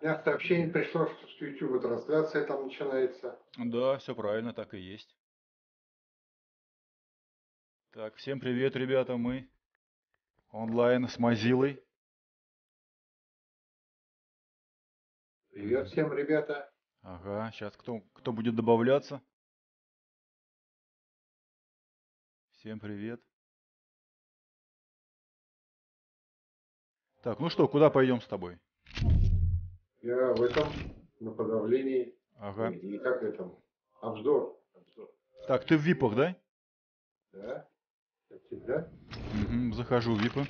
У меня сообщение пришло, что с YouTube трансляция там начинается. Да, все правильно, так и есть. Так, всем привет, ребята, мы онлайн с Мазилой. Привет всем, ребята. Ага, сейчас кто будет добавляться? Всем привет. Так, ну что, куда пойдем с тобой? Я в этом, на подавлении. Ага. И как это? Обзор. Так, ты в випах, да? Да. Как всегда. Угу, захожу в випы.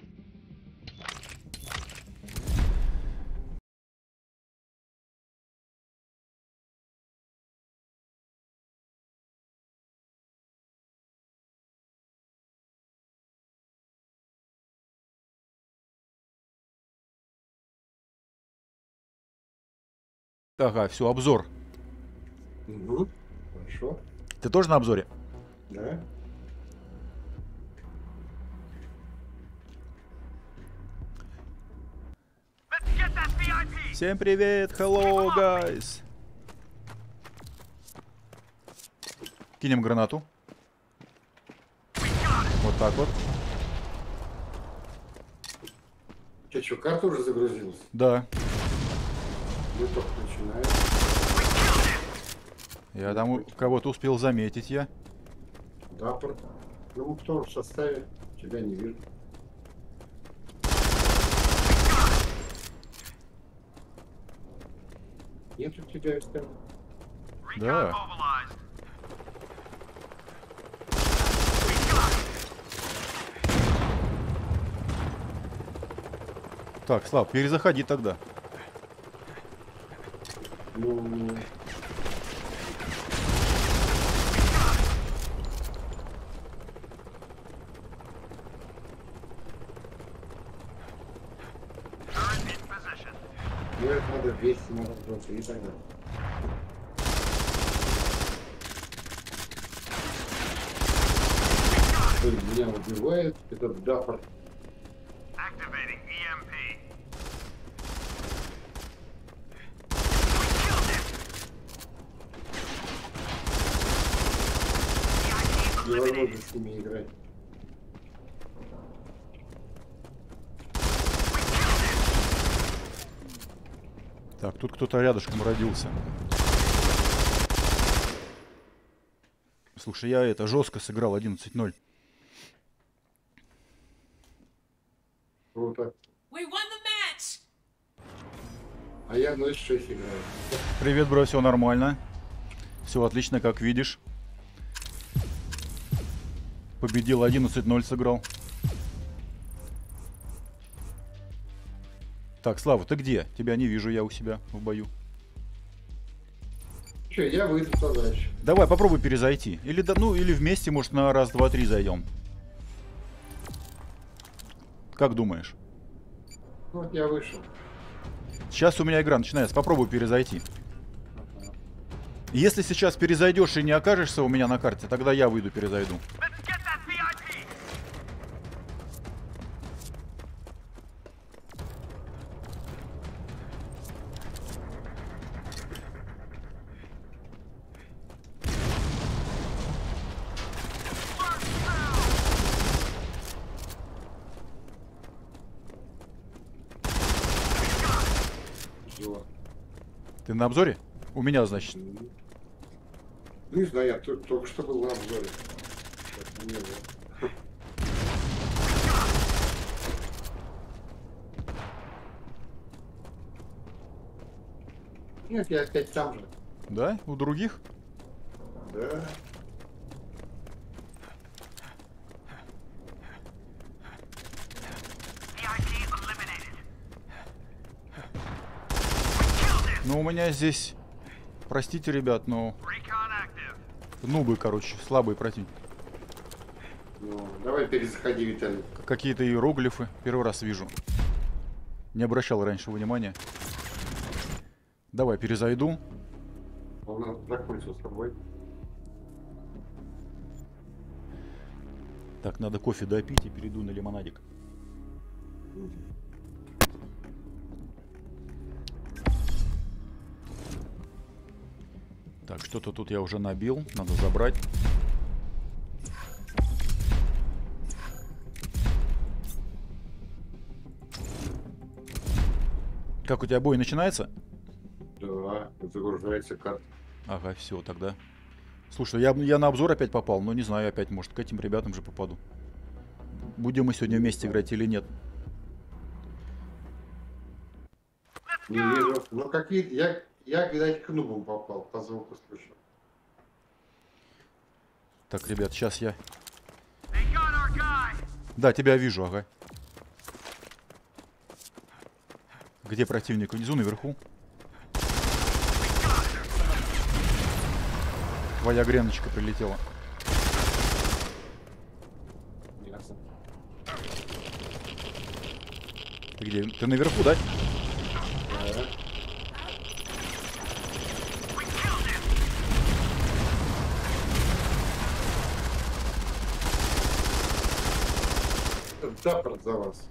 Ага, все, обзор. Угу, хорошо. Ты тоже на обзоре? Да. Всем привет, hello, guys. Кинем гранату. Вот так вот. Ты что, карта уже загрузилась? Да. Я там кого-то успел заметить, я. Да, ну кто в составе, тебя не вижу. Нет у тебя экстерна. Да. Так, Слав, перезаходи тогда. Ну... надо 200 на вопросы и так далее. Меня убивает этот дафор. Невозможно с ними играть. Так, тут кто-то рядышком родился. Слушай, я это жестко сыграл 11-0. Круто. А я 0-6 играю. Привет, бро, все нормально. Все отлично, как видишь. Победил, 11-0 сыграл. Так, Слава, ты где? Тебя не вижу я у себя в бою. Че, я выйду подальше. Давай, попробуй перезайти. Или, ну, или вместе, может, на раз, два, три зайдем. Как думаешь? Вот я вышел. Сейчас у меня игра начинается. Попробуй перезайти. Ага. Если сейчас перезайдешь и не окажешься у меня на карте, тогда я выйду, перезайду. Ты на обзоре? У меня, значит. Не знаю, я только что был на обзоре. Нет, я опять там же. Да? У других? Да. Ну, у меня здесь, простите, ребят, но нубы, короче, слабые противники. Ну, давай перезаходи, Виталий. Какие-то иероглифы, первый раз вижу. Не обращал раньше внимания. Давай, перезайду. Он закончил с тобой. Так, надо кофе допить и перейду на лимонадик. Так, что-то тут я уже набил. Надо забрать. Как у тебя бой начинается? Да, загружается карта. Ага, все, тогда. Слушай, я на обзор опять попал, но не знаю, опять, может, к этим ребятам же попаду. Будем мы сегодня вместе играть или нет? Не вижу. Ну, какие... Я, видать, к нубам попал, по звуку слышу. Так, ребят, сейчас я... Да, тебя вижу, ага. Где противник? Внизу, наверху. Твоя греночка прилетела. Ясно. Ты где? Ты наверху, да? Да, за вас.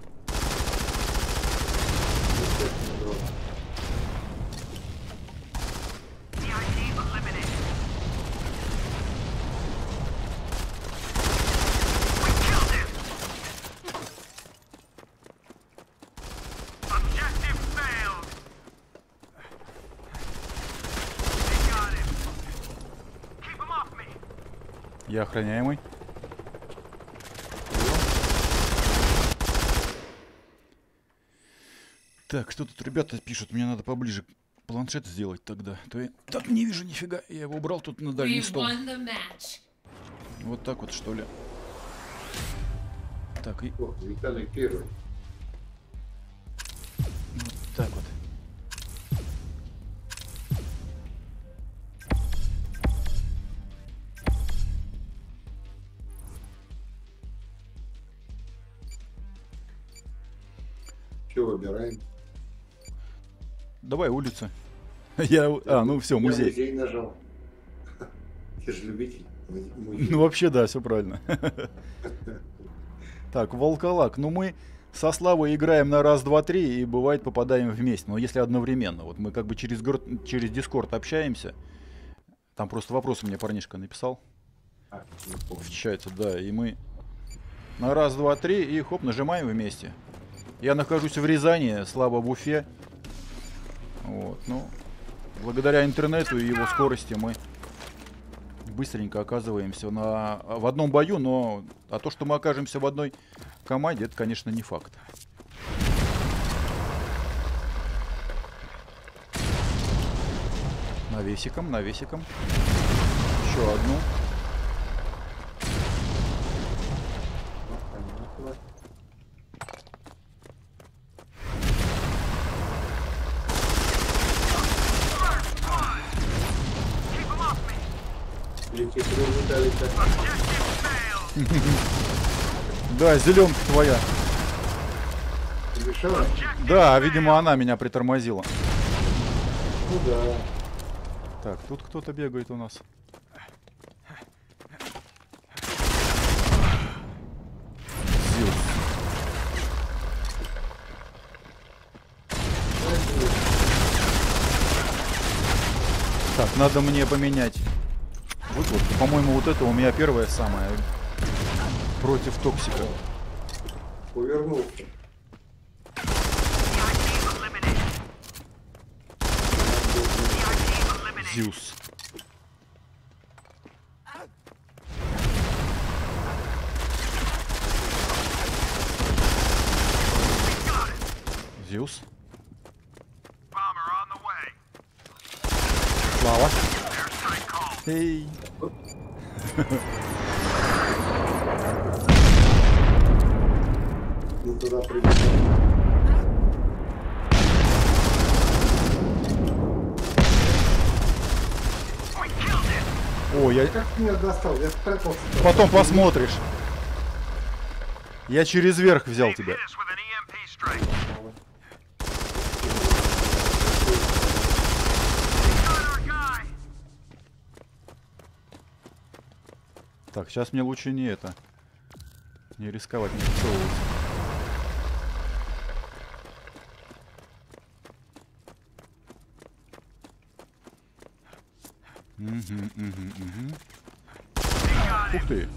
Я охраняемый. Так, что тут ребята пишут? Мне надо поближе планшет сделать тогда. То я так не вижу нифига. Я его убрал тут на дальний стол. Вот так вот, что ли. Так, и... О, Виталий первый. Вот так вот. Что выбираем? Давай улица. Ну все, музей. Я музей нажал. Ты же любитель. Музей. Ну вообще да, все правильно. Так, Волколак. Ну мы со Славой играем на раз, два, три и бывает попадаем вместе. Но если одновременно. Вот мы как бы через Дискорд общаемся. Там просто вопросы мне парнишка написал. В чате, да. И мы на раз, два, три и хоп, нажимаем вместе. Я нахожусь в Рязани, Слава в Уфе. Вот, ну, благодаря интернету и его скорости мы быстренько оказываемся в одном бою, но то, что мы окажемся в одной команде, это, конечно, не факт. Навесиком, навесиком. Еще одну. Да, зеленка твоя. Да, видимо, она меня притормозила. Ну да. Так, тут кто-то бегает у нас. Так, надо мне поменять. Выкладку. По-моему, вот это у меня первая самая. Против токсика. Увернулся. Зевс. Зевс. Слава. Эй. Туда прибежал. О, я... Как ты меня достал? Я спрятался. Потом посмотришь. Я через верх взял тебя. Так, сейчас мне лучше не это. Не рисковать, не рисковывать. Ух ты.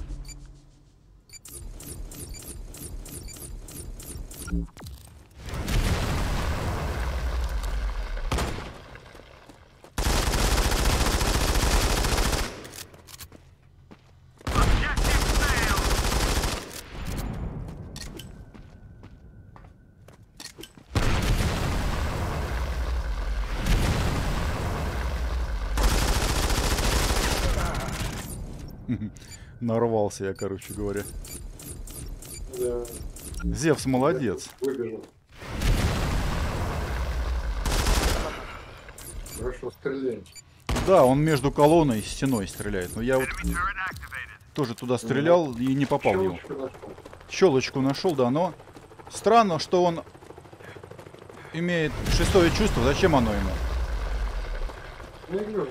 Нарвался я, короче говоря. Да. Зевс молодец. Выбежал. Хорошо стреляет. Да, он между колонной и стеной стреляет. Но я вот тоже туда стрелял и не попал в него. Щелочку нашел, да, но странно, что он имеет шестое чувство. Зачем оно ему?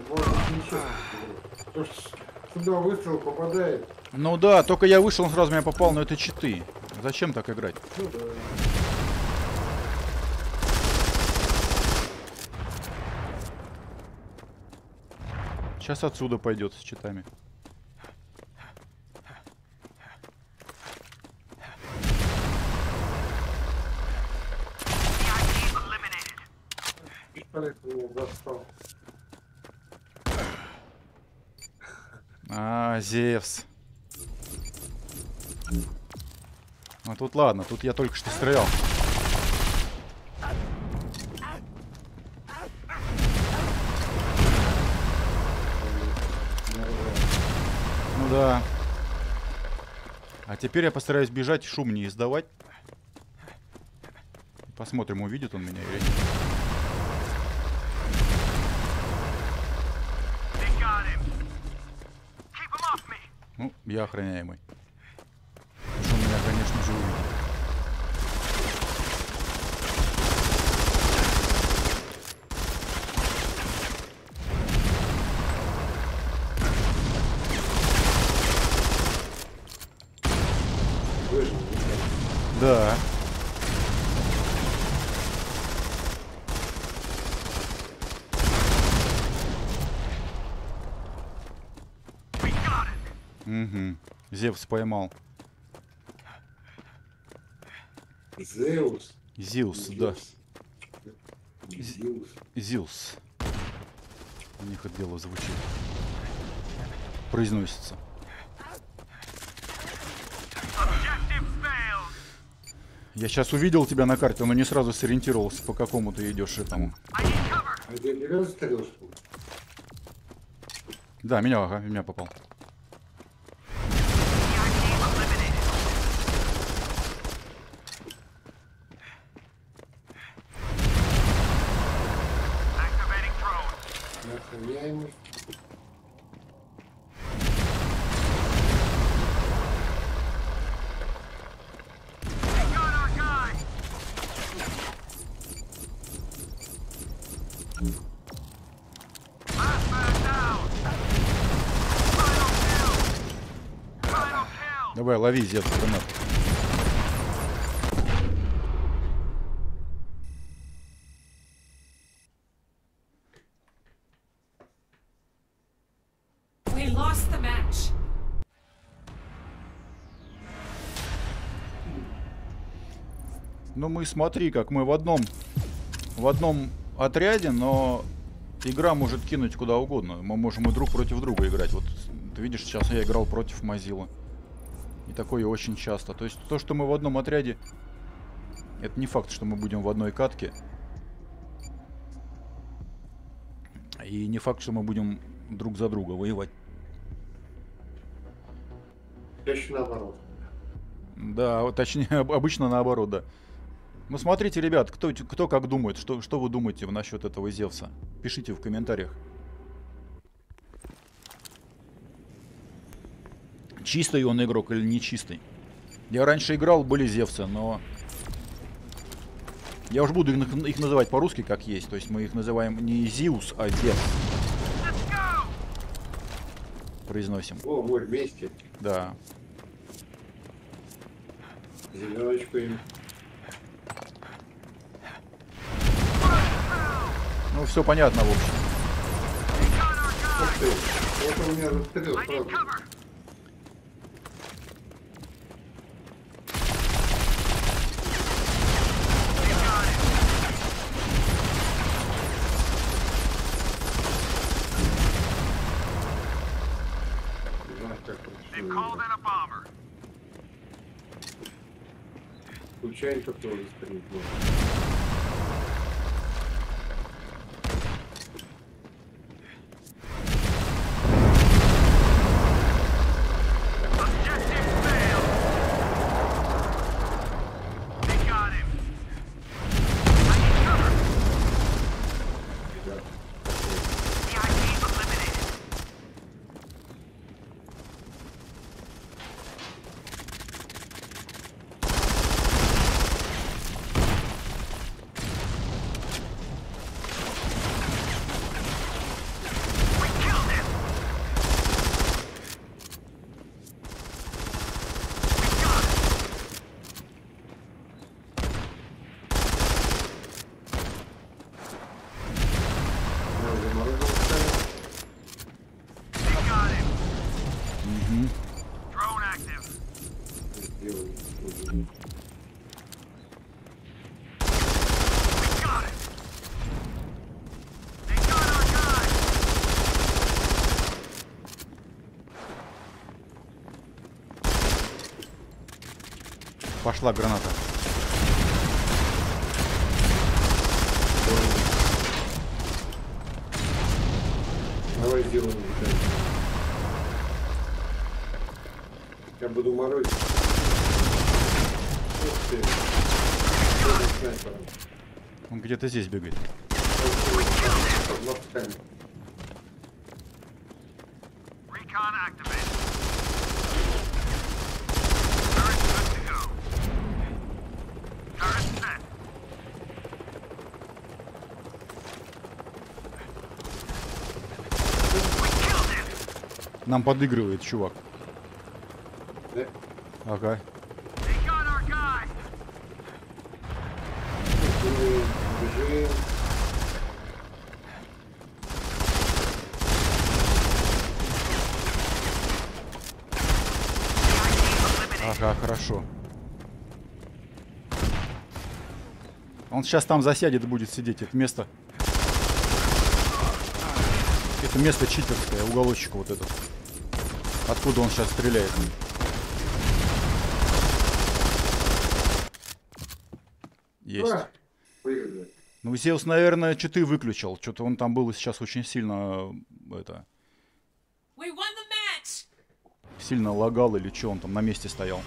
Туда выстрел попадает. Ну да, только я вышел, он сразу меня попал, но это читы. Зачем так играть? Ну, да. Сейчас отсюда пойдет с читами. А, Зевс. А тут ладно, тут я только что стрелял. Ну да. А теперь я постараюсь бежать, шум не издавать. Посмотрим, увидит он меня или нет. Ну, я охраняемый. Что он меня, конечно же, увидит. Да. Угу. Зевс поймал. Зевс. Зевс, да. Зевс. У них это дело звучит. Произносится. Я сейчас увидел тебя на карте, но не сразу сориентировался, по какому ты идешь этому. Да, меня, ага, меня попал. Давай, лови, Зевс, гранат. We lost the match. Ну мы смотри, как мы в одном отряде, но игра может кинуть куда угодно. Мы можем и друг против друга играть. Вот ты видишь, сейчас я играл против Мазила. И такое очень часто. То есть то, что мы в одном отряде, это не факт, что мы будем в одной катке. И не факт, что мы будем друг за друга воевать. Чаще наоборот. Да, вот, точнее, обычно наоборот, да. Ну смотрите, ребят, кто как думает, что вы думаете насчет этого Зевса? Пишите в комментариях. Чистый он игрок или не чистый? Я раньше играл, были Зевсы, но... Я уж буду их называть по-русски, как есть. То есть мы их называем не Зеус, а Зевс. Произносим. О, мы вместе. Да. Зеленочку им. Ну, все понятно, в общем. Это у меня застрелил сразу. Случайно как-то уже застрелил. Пошла граната. Давай сделаем. Я буду морозить. Он где-то здесь бегает. Нам подыгрывает чувак. Да? Ага. Бежим. Ага, хорошо. Он сейчас там засядет, будет сидеть. Это место. Это место читерское, уголочек вот этот. Откуда он сейчас стреляет? Есть. Ну, Зевс, наверное, читы выключил. Что-то он там был сейчас очень сильно... Это... Сильно лагал или что, он там на месте стоял.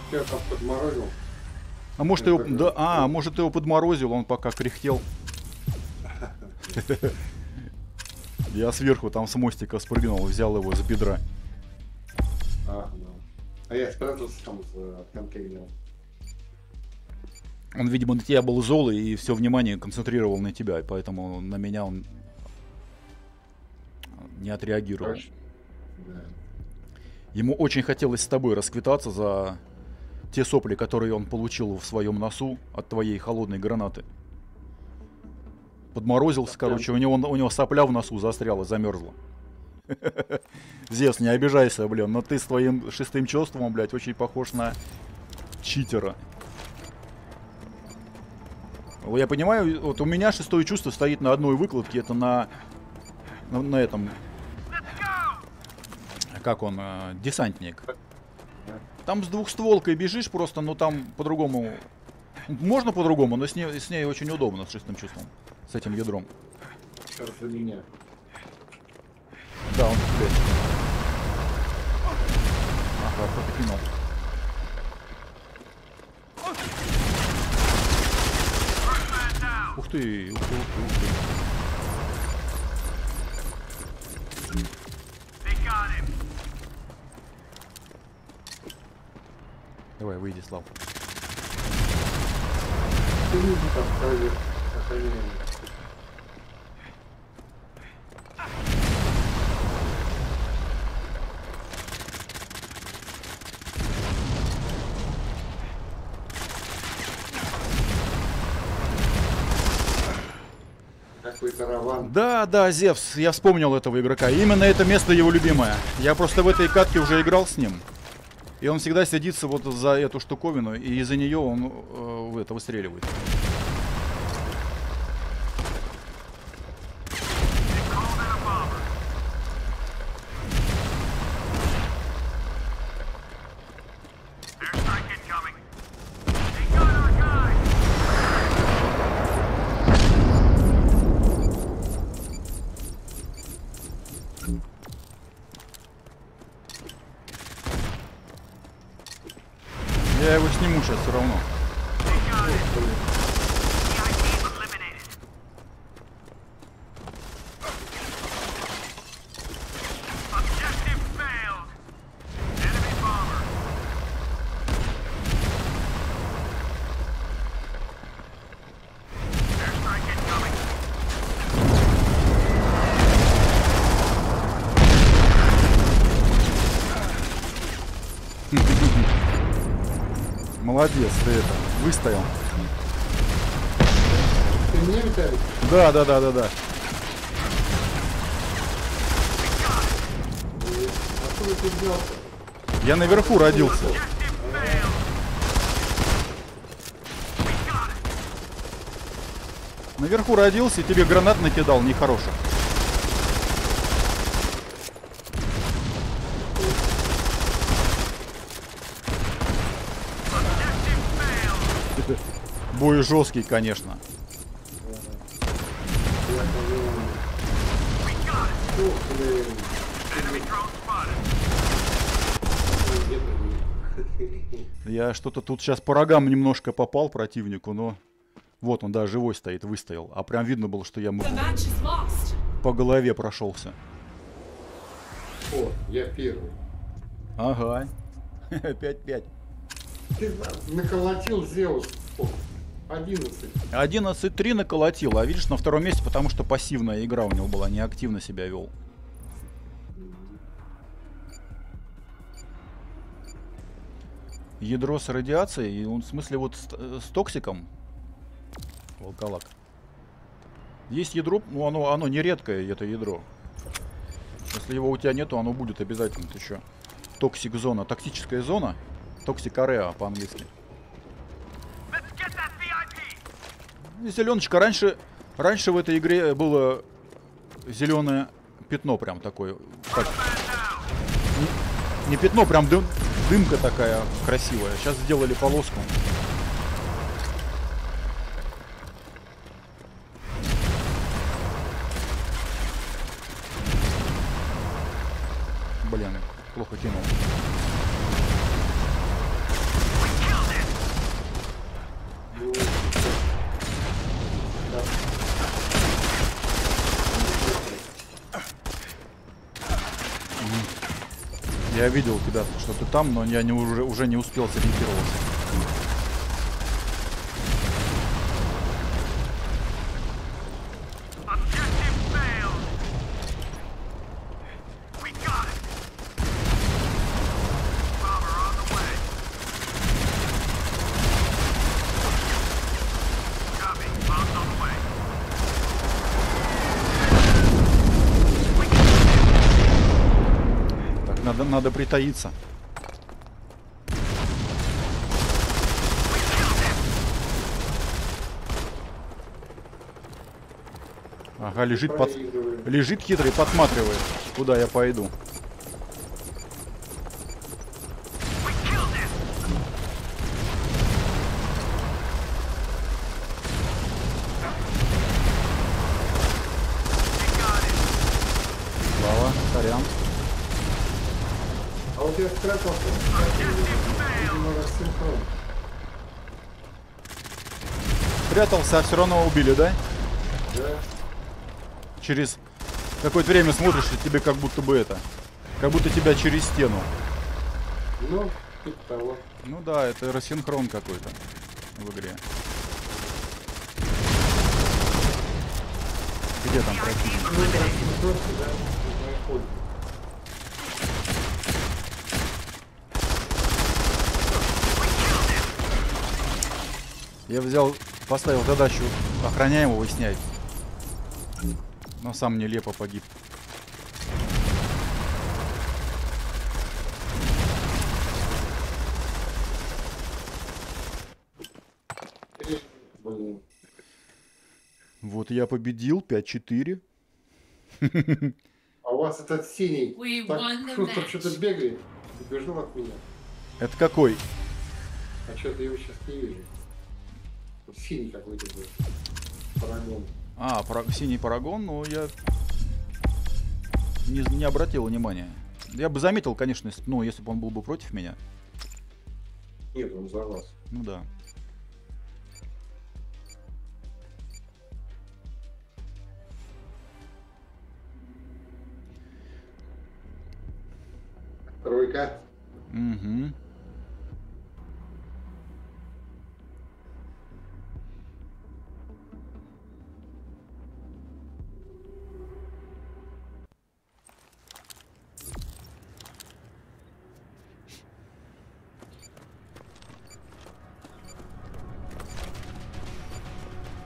А может, его... Да, а, может, его подморозил, он пока кряхтел. Я сверху там с мостика спрыгнул, взял его за бедра. А, да. А я спрятался там с контейнером. Он, видимо, на тебя был зол и все внимание концентрировал на тебя, и поэтому на меня он не отреагировал. Да. Ему очень хотелось с тобой расквитаться за те сопли, которые он получил в своем носу от твоей холодной гранаты. Подморозился, короче, у него сопля в носу застряла, замерзла. Зевс, не обижайся, блин, но ты с твоим шестым чувством, блядь, очень похож на читера. Я понимаю, вот у меня шестое чувство стоит на одной выкладке, это на этом... Как он? Десантник. Там с двухстволкой бежишь просто, но там по-другому... Можно по-другому, но с ней очень удобно, с шестым чувством. С этим ядром. Да, он блядь. Ага, кто-то кинул. Ух ты, ух ты, ух ты, ух ты. Давай, выйди, Слав. свой караван. Да, да, Зевс, я вспомнил этого игрока. Именно это место его любимое. Я просто в этой катке уже играл с ним. И он всегда садится вот за эту штуковину, и из-за нее он выстреливает. Я его сниму сейчас все равно. Молодец, ты это, выстоял. Ты мне витаешь? Да. Откуда ты взялся? Я наверху родился. Наверху родился и тебе гранат накидал, нехороших. Бой жесткий, конечно. Я что-то тут сейчас по рогам немножко попал противнику, но... Вот он, да, живой стоит, выстоял. А прям видно было, что я по голове прошелся. О, я первый. Ага. 5-5. Ты наколотил Зевс. 11-3 наколотил, а видишь, на втором месте, потому что пассивная игра у него была, не активно себя вел. Ядро с радиацией, он в смысле вот с токсиком, волколак. Есть ядро, ну оно не редкое, это ядро. Если его у тебя нету, оно будет обязательно. Ты еще токсик зона, тактическая зона, токсик ареа по-английски. Зеленочка. Раньше в этой игре было зеленое пятно прям такое. Так. Не пятно, прям дымка такая красивая. Сейчас сделали полоску. Блин, плохо кинул. Я видел тебя, что ты там, но я уже не успел сориентироваться. Надо притаиться. Ага, лежит хитрый, подсматривает, куда я пойду. Слава, сорян. А у тебя страх пошел? Прятался, а все равно убили, да? Да. Через какое-то время смотришь, и тебе как будто бы это... Как будто тебя через стену. Ну, типа того. Ну да, это рассинхрон какой-то в игре. Где там противник? Я поставил задачу охраняемого снять. но сам нелепо погиб. Вот я победил, 5-4. А у вас этот синий так шустро что-то бегает, убежал от меня. Это какой? А что-то его сейчас не вижу. Синий какой-то был. Парагон. А, синий парагон, но я не обратил внимания. Я бы заметил, конечно, если, ну, если бы он был бы против меня. Нет, он за вас. Ну да. Тройка. Угу.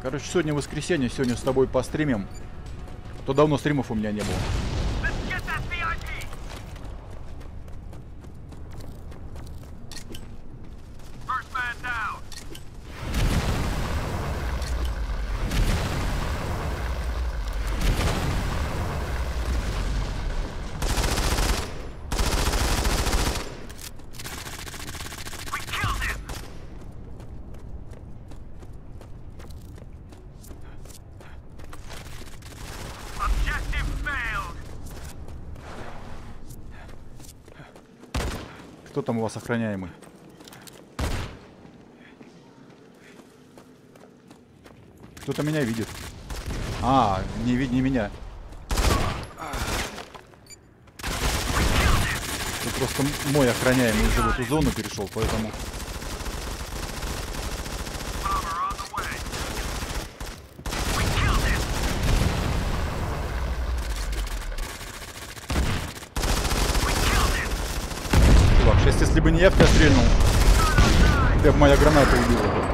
Короче, сегодня воскресенье, сегодня с тобой постримим. То давно стримов у меня не было. Кто там у вас охраняемый? Кто-то меня видит. А, не видит меня. Тут просто мой охраняемый уже в эту зону перешел, поэтому... Если бы не я в тебя стрельнул, я бы моя граната убила.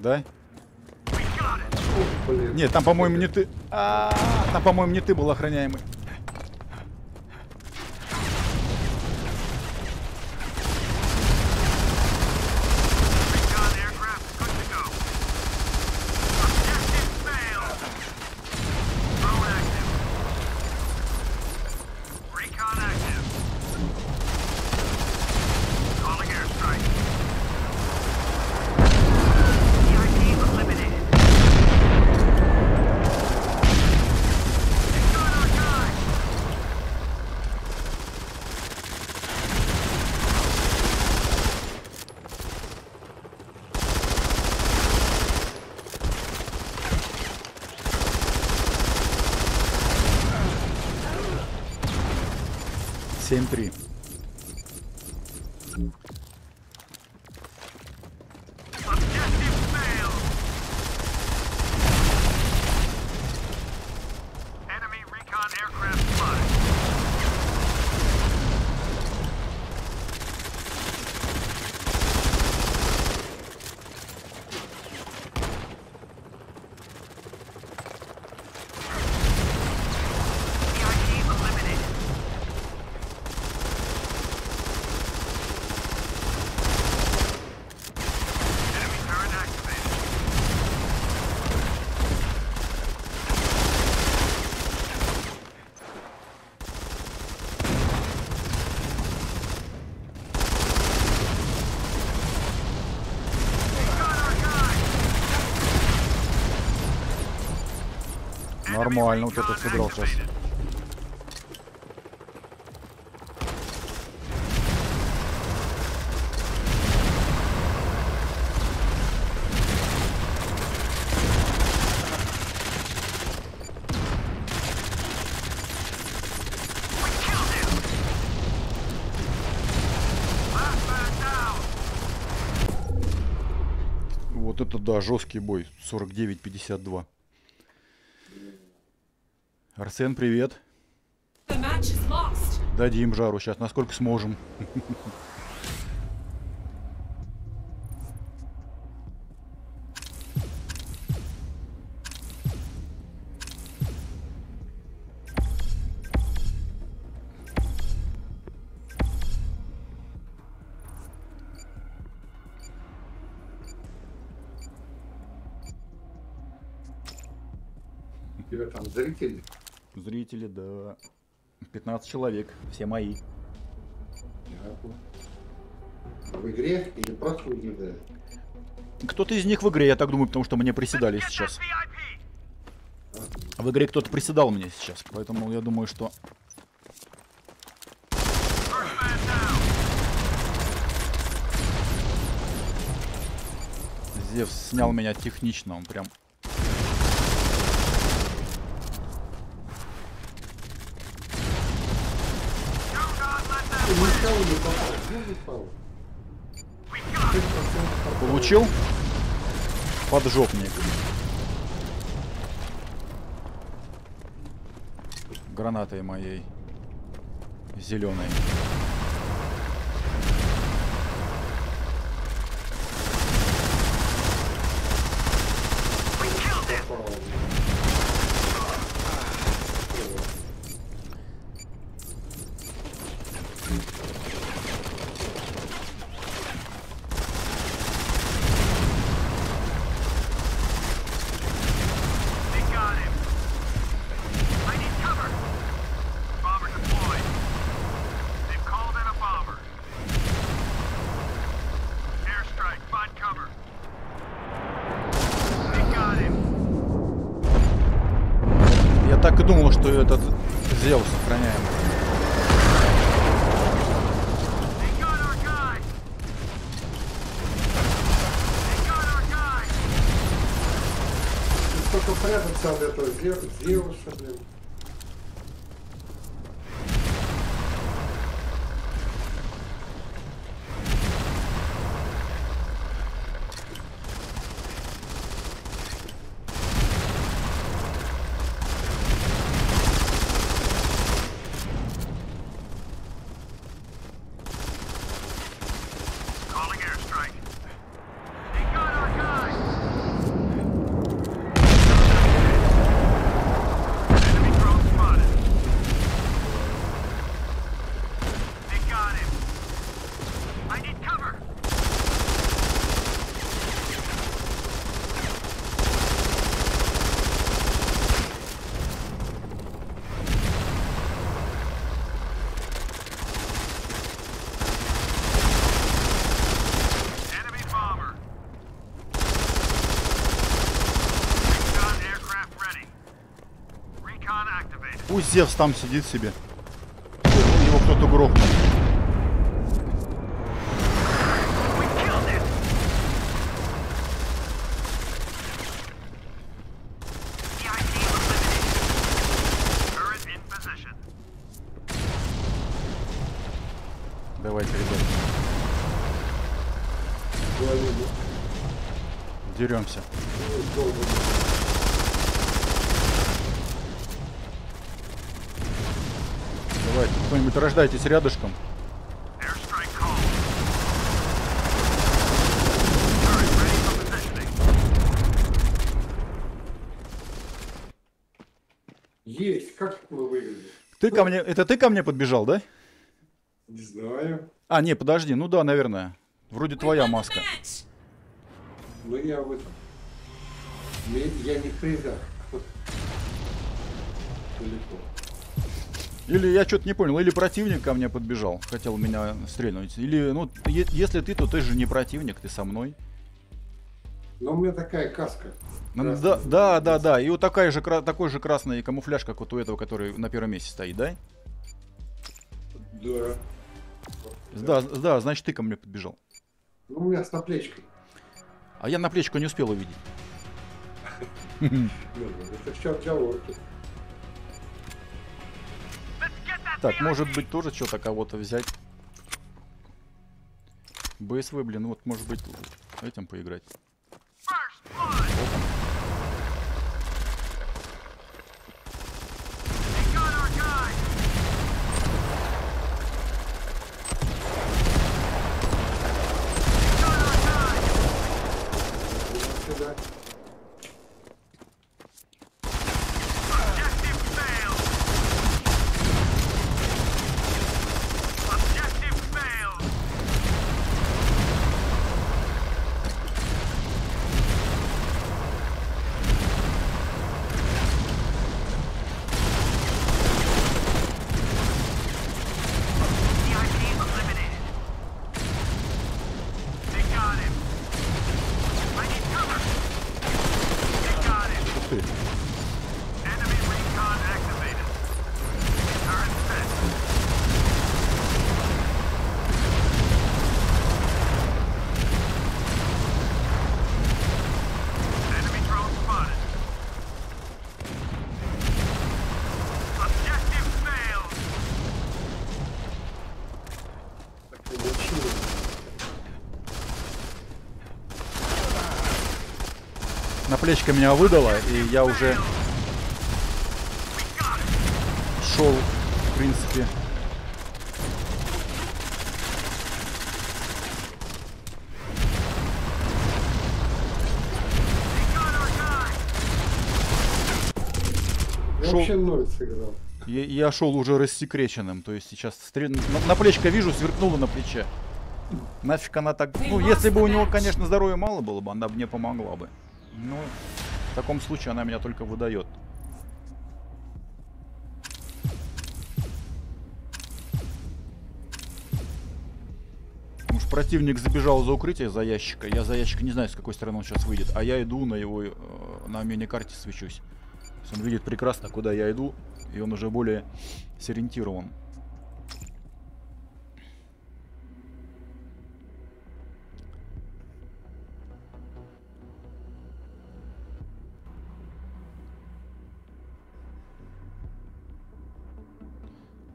Да? Нет, там, по-моему, не ты. Там, по-моему, не ты был охраняемый. Нормально, вот это сыграл сейчас. Вот это да, жесткий бой, 49-52. Арсен, привет. Дадим жару сейчас, насколько сможем. тебя там зрители? Зрители, да. 15 человек, все мои. В игре или просто выглядели? Кто-то из них в игре, я так думаю, потому что мне приседали сейчас. В игре кто-то приседал мне сейчас, поэтому я думаю, что... Зевс снял меня технично, он прям... Получил? Поджопник. Гранатой моей. Зеленой. Думал, что этот Зевс охраняем. Только прятаться от этого Зевса, блин. Пусть Зевс там сидит себе. Его кто-то грохнул. Давайте, ребят. Деремся. Кто-нибудь рождайтесь рядышком. Есть, как вы выглядите? Ты ко мне, это ты ко мне подбежал, да? Не знаю. А, не, подожди, ну да, наверное. Вроде твоя маска. Ну я в этом. Я не в призах. Или я что-то не понял, или противник ко мне подбежал, хотел меня стрельнуть. Или, ну, если ты, то ты же не противник, ты со мной. Но у меня такая каска. Да. И вот такой же красный камуфляж, как вот у этого, который на первом месте стоит, да? Да. Да, значит, ты ко мне подбежал. Ну, у меня с наплечкой. А я наплечку не успел увидеть. Это все отговорки. Так, может быть, тоже что-то кого-то взять. БСВ, блин, вот, может быть, этим поиграть. На плечко меня выдало, и я уже шел, в принципе. Я шел уже рассекреченным, то есть сейчас на плечко вижу, сверкнула на плече. Нафиг она так... Ну, если бы у него, конечно, здоровья мало было бы, она бы мне помогла бы. Ну, в таком случае она меня только выдает. Уж противник забежал за укрытие, за ящика. Я за ящик не знаю, с какой стороны он сейчас выйдет. А я иду на его... на мини-карте свечусь. Он видит прекрасно, куда я иду, и он уже более сориентирован.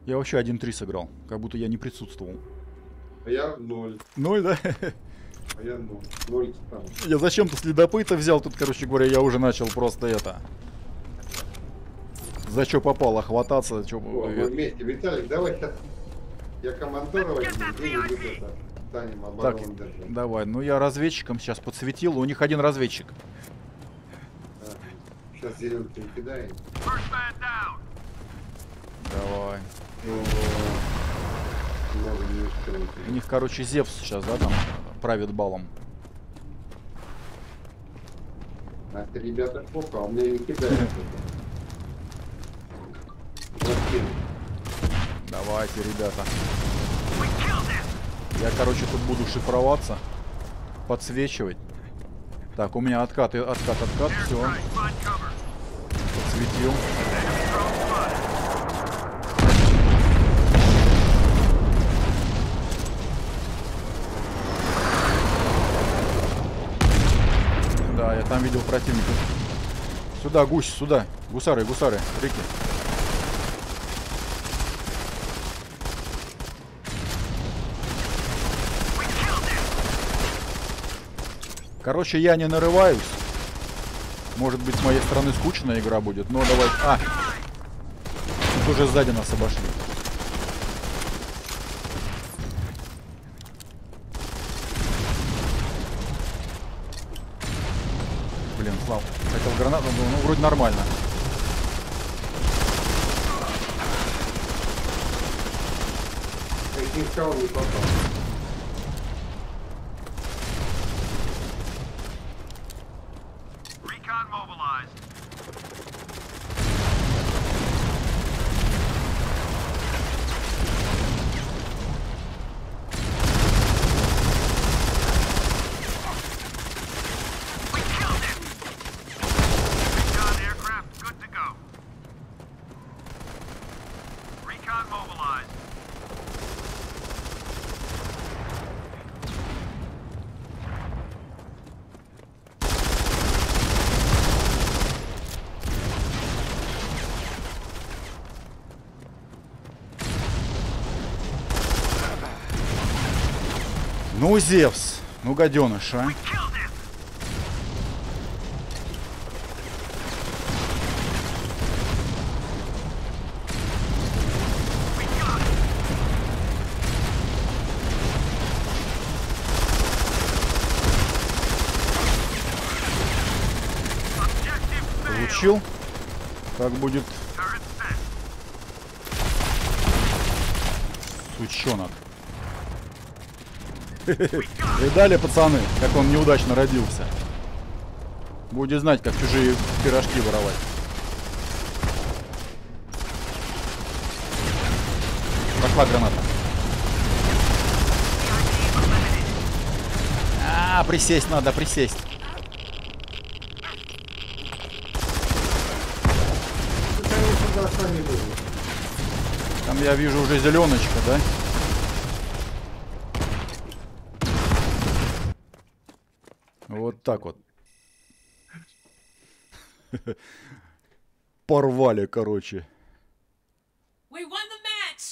Я вообще 1-3 сыграл, как будто я не присутствовал. А я 0. 0, да? А я 0. 0 там. Я зачем-то следопыта взял тут, короче говоря, я уже начал просто это... За что попало хвататься? Чё... О, вы вместе. Виталик, давай сейчас. Я командорова, станем оборону держать. Давай, ну я разведчиком сейчас подсветил. У них один разведчик. А, сейчас зеленый перекидаем. Давай. У них, короче, Зевс сейчас, да, там правит балом. А ты, ребята, плохо, а у меня не кидает. Давайте, ребята. Я, короче, тут буду шифроваться, подсвечивать. Так, у меня откат, все. Подсветил. Да, я там видел противника. Сюда, гусь, сюда. Гусары, реки. Короче, я не нарываюсь. Может быть, с моей стороны скучная игра будет, но давай... А! Тут уже сзади нас обошли. Блин, слава. Хотел гранату, но ну, вроде нормально. Ну, Зевс, ну, гаденыш, а. Получил. Так будет. Сучонок. Видали, пацаны, как он неудачно родился. Будете знать, как чужие пирожки воровать. Пошла граната. А, присесть надо, присесть. Там я вижу уже зеленочка, да? Вот так вот. Порвали, короче.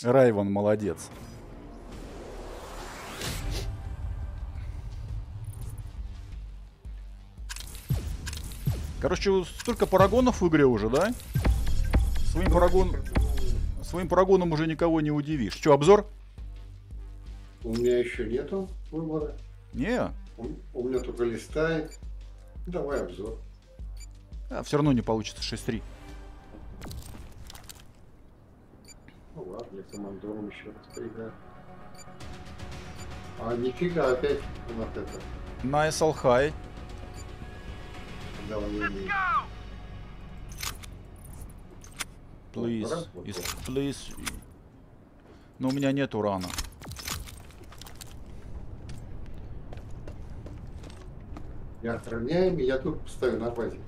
Райван молодец. Короче, столько парагонов в игре уже, да? Своим парагоном уже никого не удивишь. Че, обзор? У меня еще нету выбора. Не. У меня только листает. Давай обзор. А, все равно не получится 6-3. Ну ладно, я командором еще распрягаю. А нифига, опять у нас это. Nice all high. Please, please. Но у меня нет урана. Я охраняю, я тут поставлю на базе.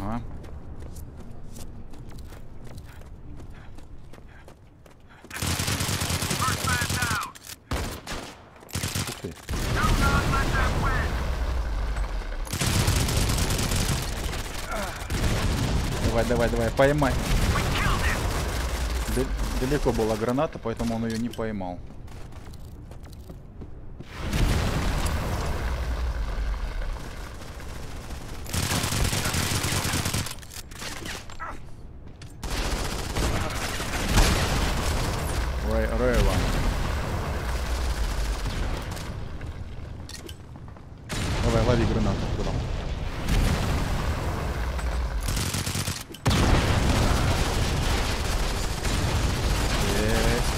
Ага. Давай, давай, давай, поймай. Далеко была граната, поэтому он ее не поймал. Райван. Давай, лови гранату. Потом.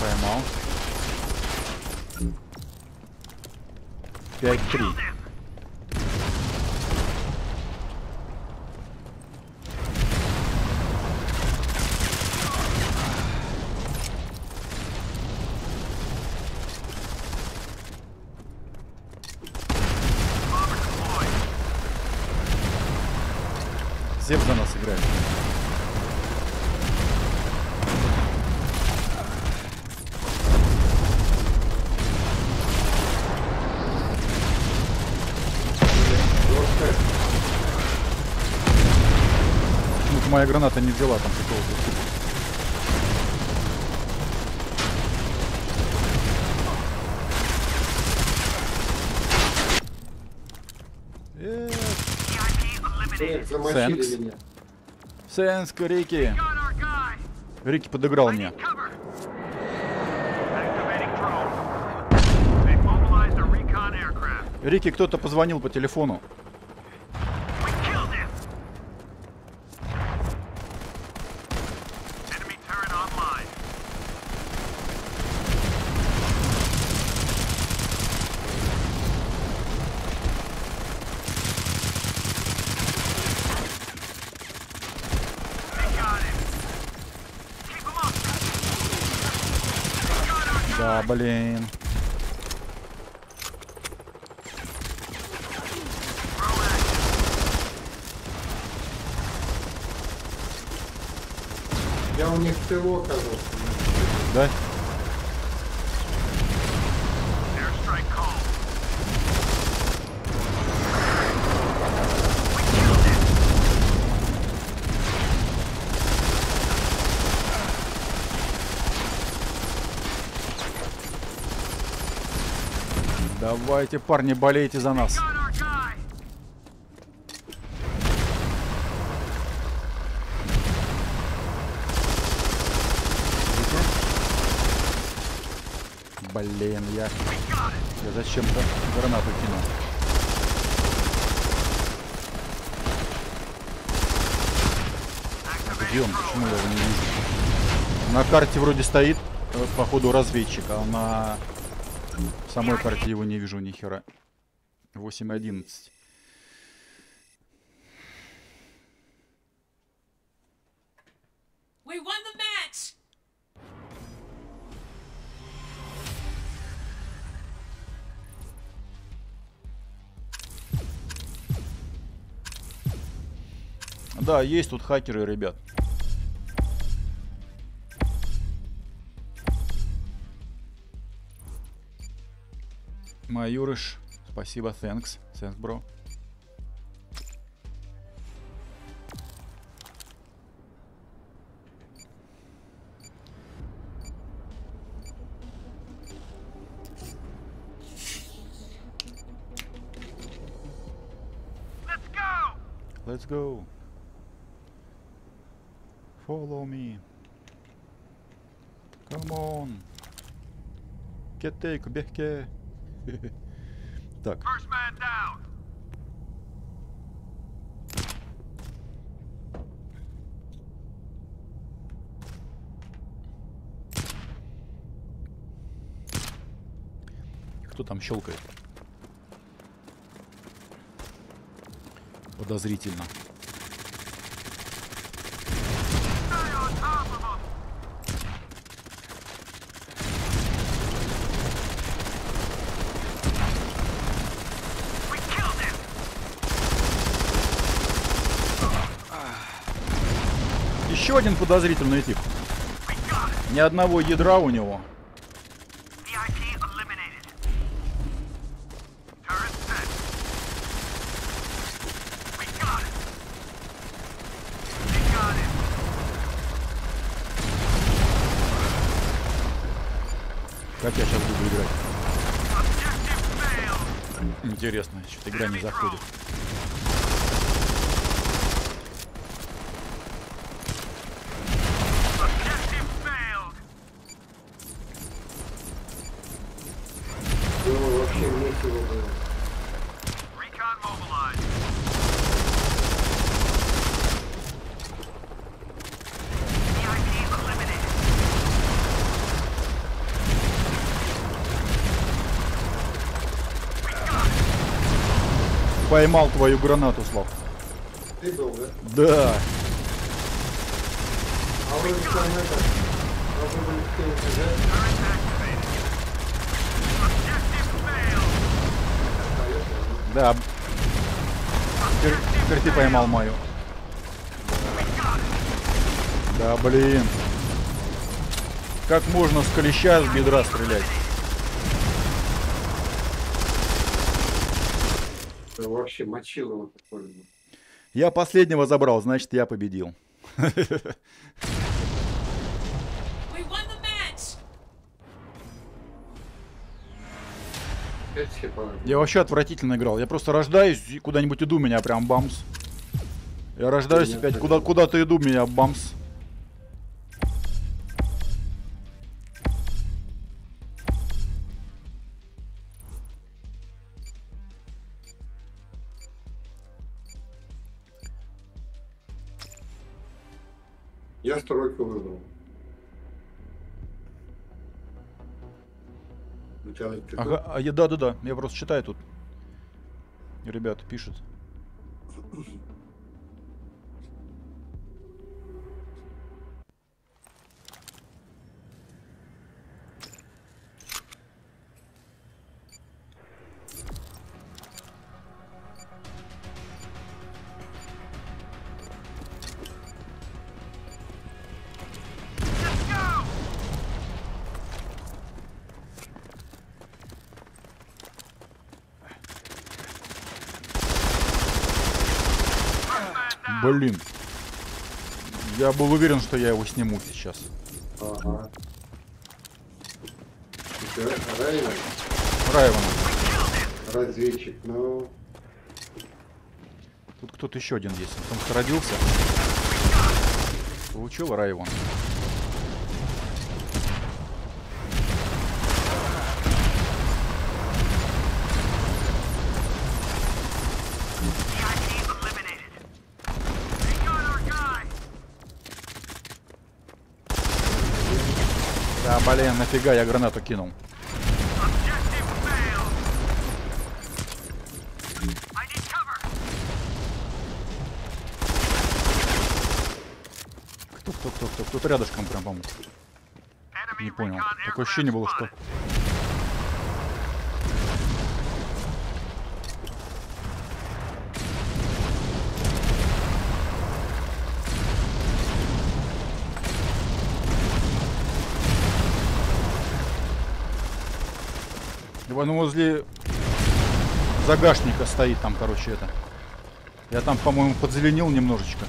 Поймал. 5-3. Зевс за нас играет. Моя граната не взяла там какого-то. Сэнкс. Сэнкс, Рики. Рики подыграл мне. Рики, кто-то позвонил по телефону. Да, блин. Я у них всего оказался. Да? Давайте, парни, болейте за нас. Блин, я зачем-то гранату кинул. Идем, почему я его не вижу? На карте вроде стоит, походу, разведчик, а на... В самой карте его не вижу ни хера. 8-11. Да, есть тут хакеры, ребят. Майорыш, спасибо, thanks, бро. Let's go! Let's go. Follow me. Come on. Кетейку, бегке. Так. Кто там щелкает? Подозрительно. Еще один подозрительный тип. Ни одного ядра у него. Как я сейчас буду играть? Интересно, что-то игра не заходит. Поймал твою гранату, Слав. Ты был, да? Да. А вы там это... Должны были в кейсе, да? Да. Теперь ты поймал мою. Да, блин. Как можно с клеща, с бедра стрелять? Вообще мочилово такое. Я последнего забрал, значит, я победил. Я вообще отвратительно играл. Я просто рождаюсь и куда-нибудь иду, меня прям бамс. Я рождаюсь опять, куда-то иду, меня бамс. Я стройку выбрал. Ага, да. Я просто читаю тут. Ребята пишут. Блин, я был уверен, что я его сниму сейчас. Ага. Райван? Райван. Разведчик, ну... Тут кто-то еще один есть, он там родился. Получил Райван. Блин, нафига я гранату кинул. Кто? Кто-то рядышком прям, по-моему. Не понял. Такое ощущение было, что... Ну возле загашника стоит там, короче, это. Я там, по-моему, подзеленил немножечко.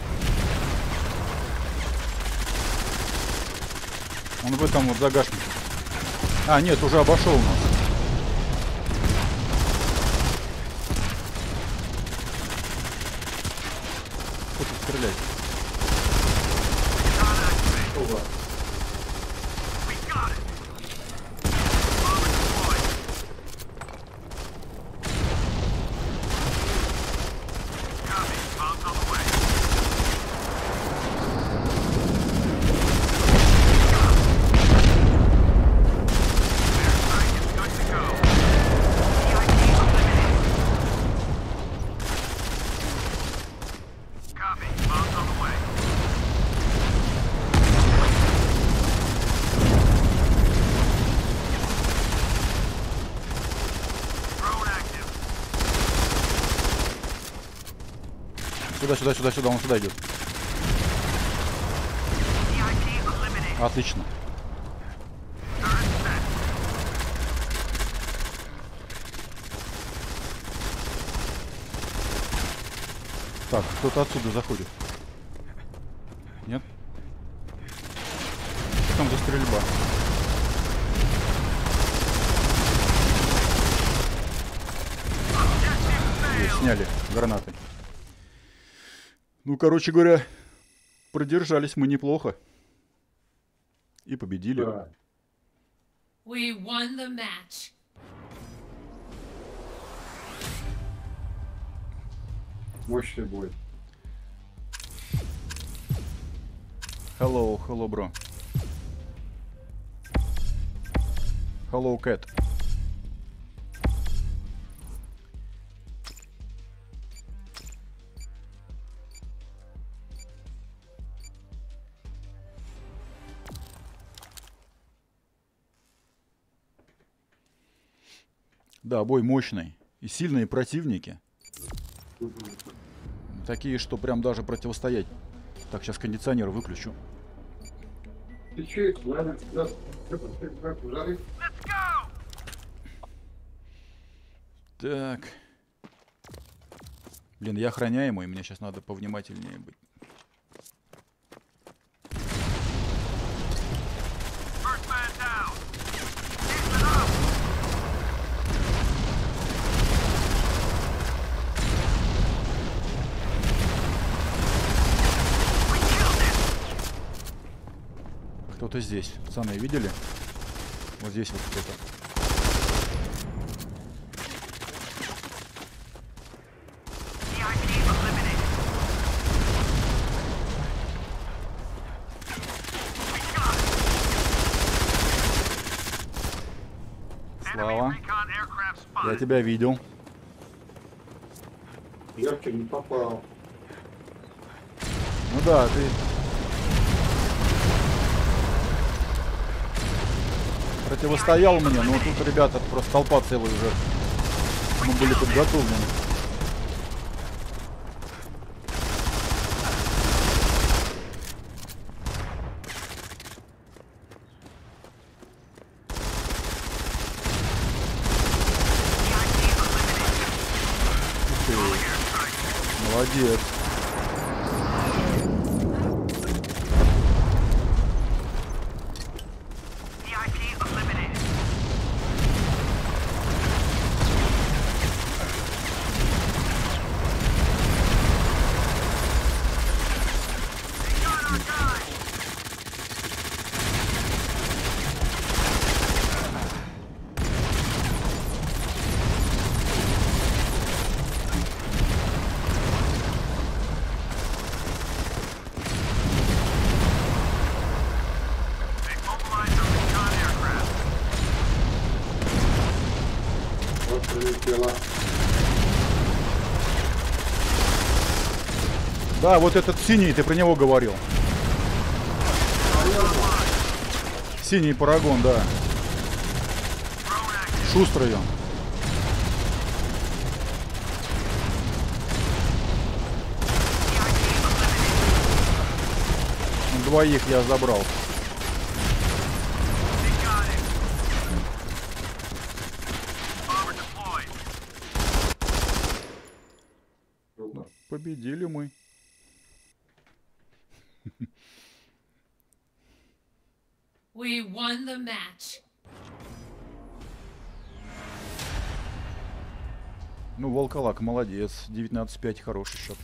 Он в этом вот загашнике. А, нет, уже обошел нас. стрелять. Ого. Сюда, он сюда идет. Отлично. Так, кто-то отсюда заходит. Нет? Что там за стрельба? Сняли гранаты. Ну, короче говоря, продержались мы неплохо. И победили. We won the match. Мощный бой. Hello, бро. Hello, Кэт. Да, бой мощный. И сильные противники. Такие, что прям даже противостоять. Так, сейчас кондиционер выключу. Так. Блин, я охраняемый, мне сейчас надо повнимательнее быть. Кто-то здесь, пацаны, видели? Вот здесь вот кто-то. Слава, я тебя видел. Я в тебя не попал. Ну да, ты... противостоял мне, но тут, ребята, просто толпа целая уже. Мы были подготовлены. Молодец. Да, вот этот синий, ты про него говорил. Синий парагон, да. Шустрый он. Двоих я забрал. Победили мы. We won the match. Ну, Волколак молодец, 19-5 хороший счет.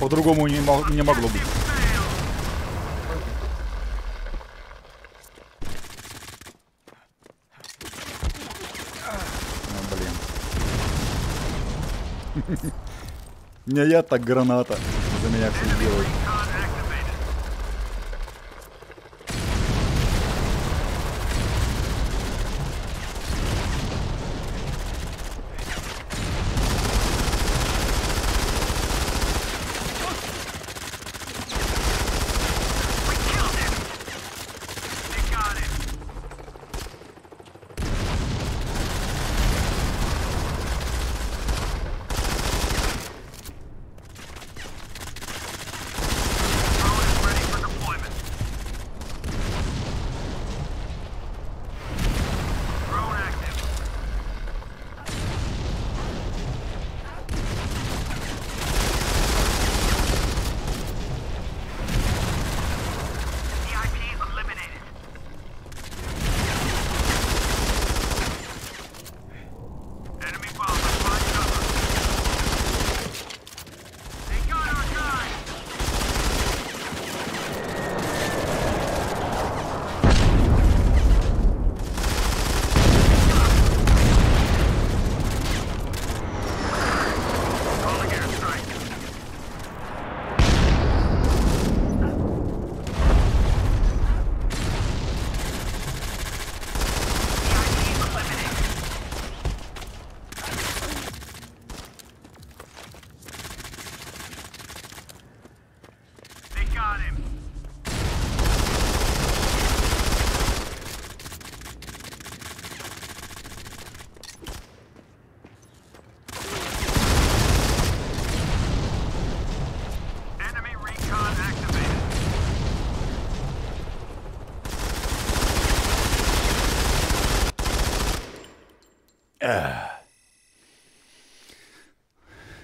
По-другому не могло быть. Блин. Не я, так граната за меня все сделает.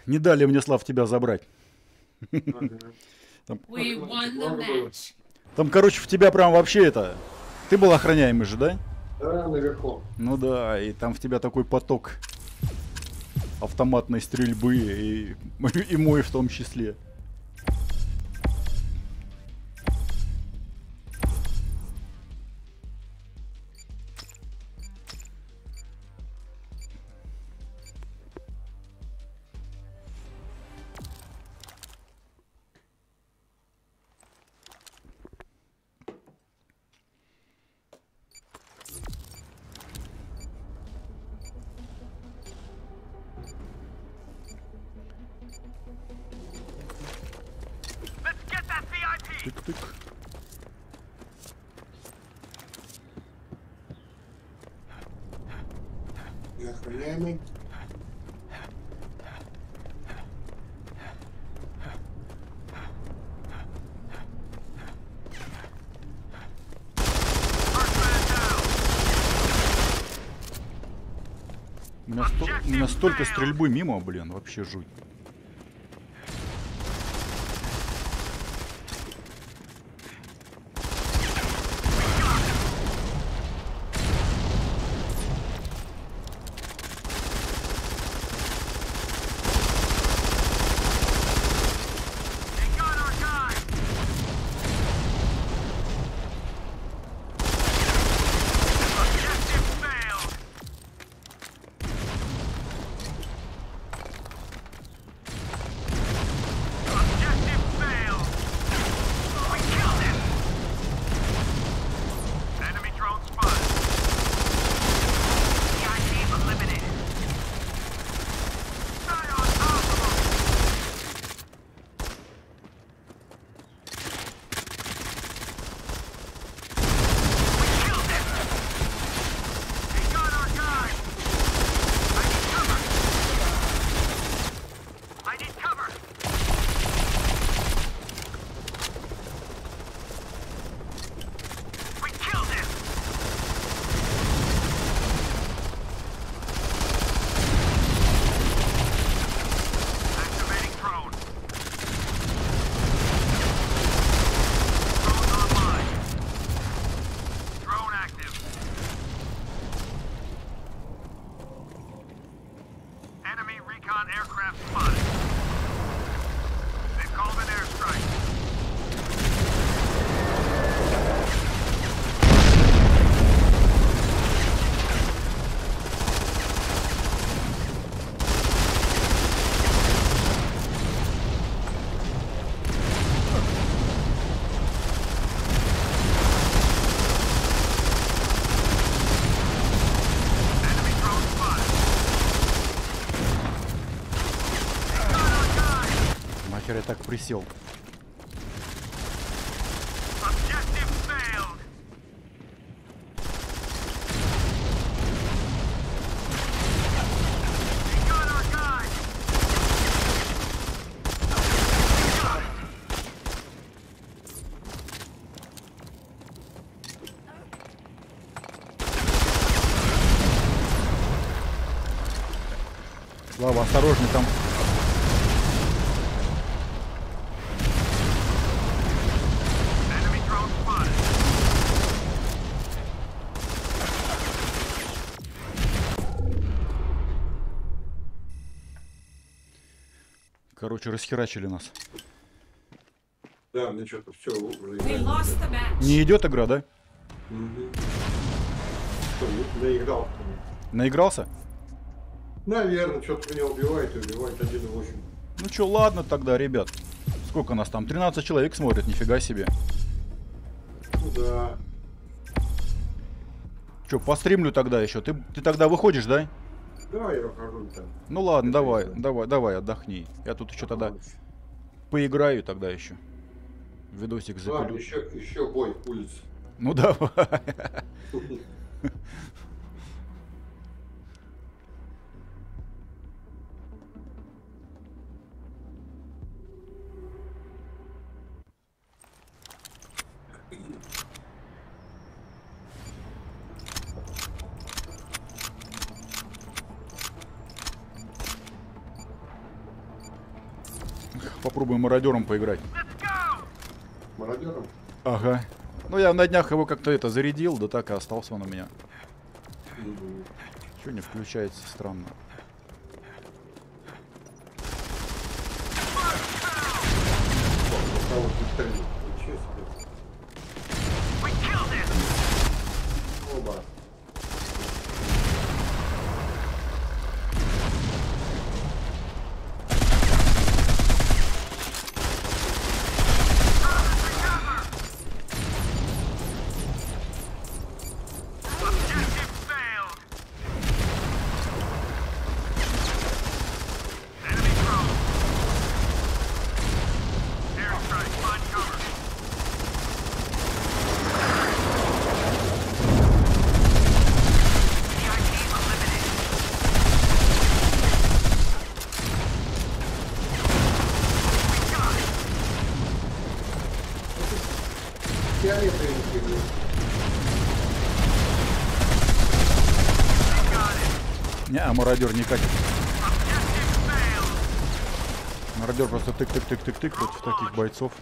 Не дали мне, Слав, тебя забрать. Там, короче, в тебя прям вообще это... Ты был охраняемый же, да? Да, наверху. Ну да, и там в тебя такой поток автоматной стрельбы и мой в том числе. Настолько стрельбы мимо, блин, вообще жуть. так присел. Слава, осторожно там. Короче, расхерачили нас. Да, мне что-то все уже... Не идет игра, да? Наигрался. Наигрался? Наверное, что-то меня убивает 1-8. Ну что, ладно тогда, ребят. Сколько нас там? 13 человек смотрят, нифига себе. Ну да. Че, постримлю тогда еще? Ты тогда выходишь, да? Да, я выхожу там. Ну ладно, давай, отдохни. Я тут еще тогда поиграю тогда еще. Видосик запилю. Ладно, еще бой улиц. Ну давай. Попробуем мародером поиграть. Мародером? Ага. Ну я на днях его как-то зарядил, да так и остался он у меня. Чё не включается, странно. Мародер не катит. Мародер просто тык-тык-тык-тык-тык против таких бойцов.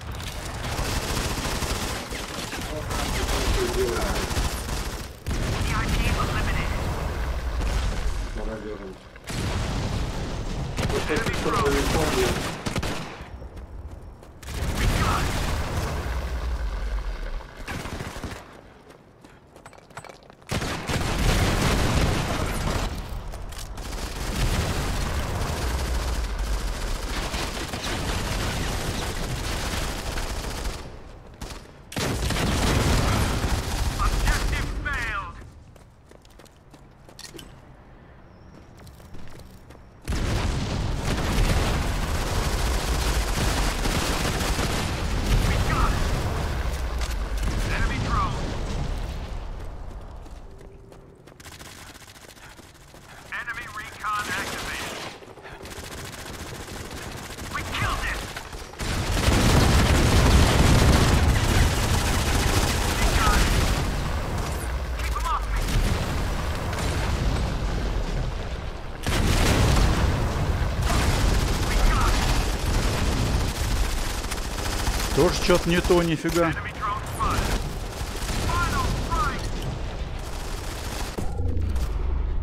Тоже что-то не то, нифига.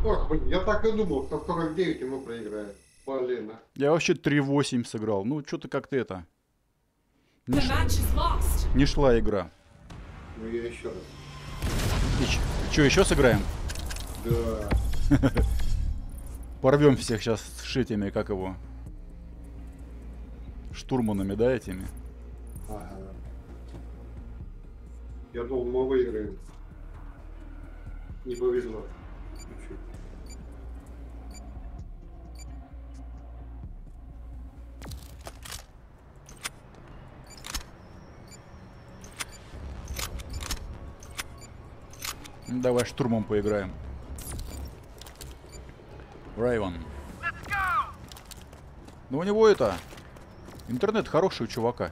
Ох, я так и думал, что 49 ему проиграет. Блин. Я вообще 3-8 сыграл. Ну, что-то как-то это... Не шла игра. Ну, я еще раз. Че, еще сыграем? Да. Порвем всех сейчас с шитями, как его? Штурманами, да, этими? Ага. Я думал, мы выиграем. Не повезло. Давай штурмом поиграем. Райван. Но у него это... интернет хороший у чувака.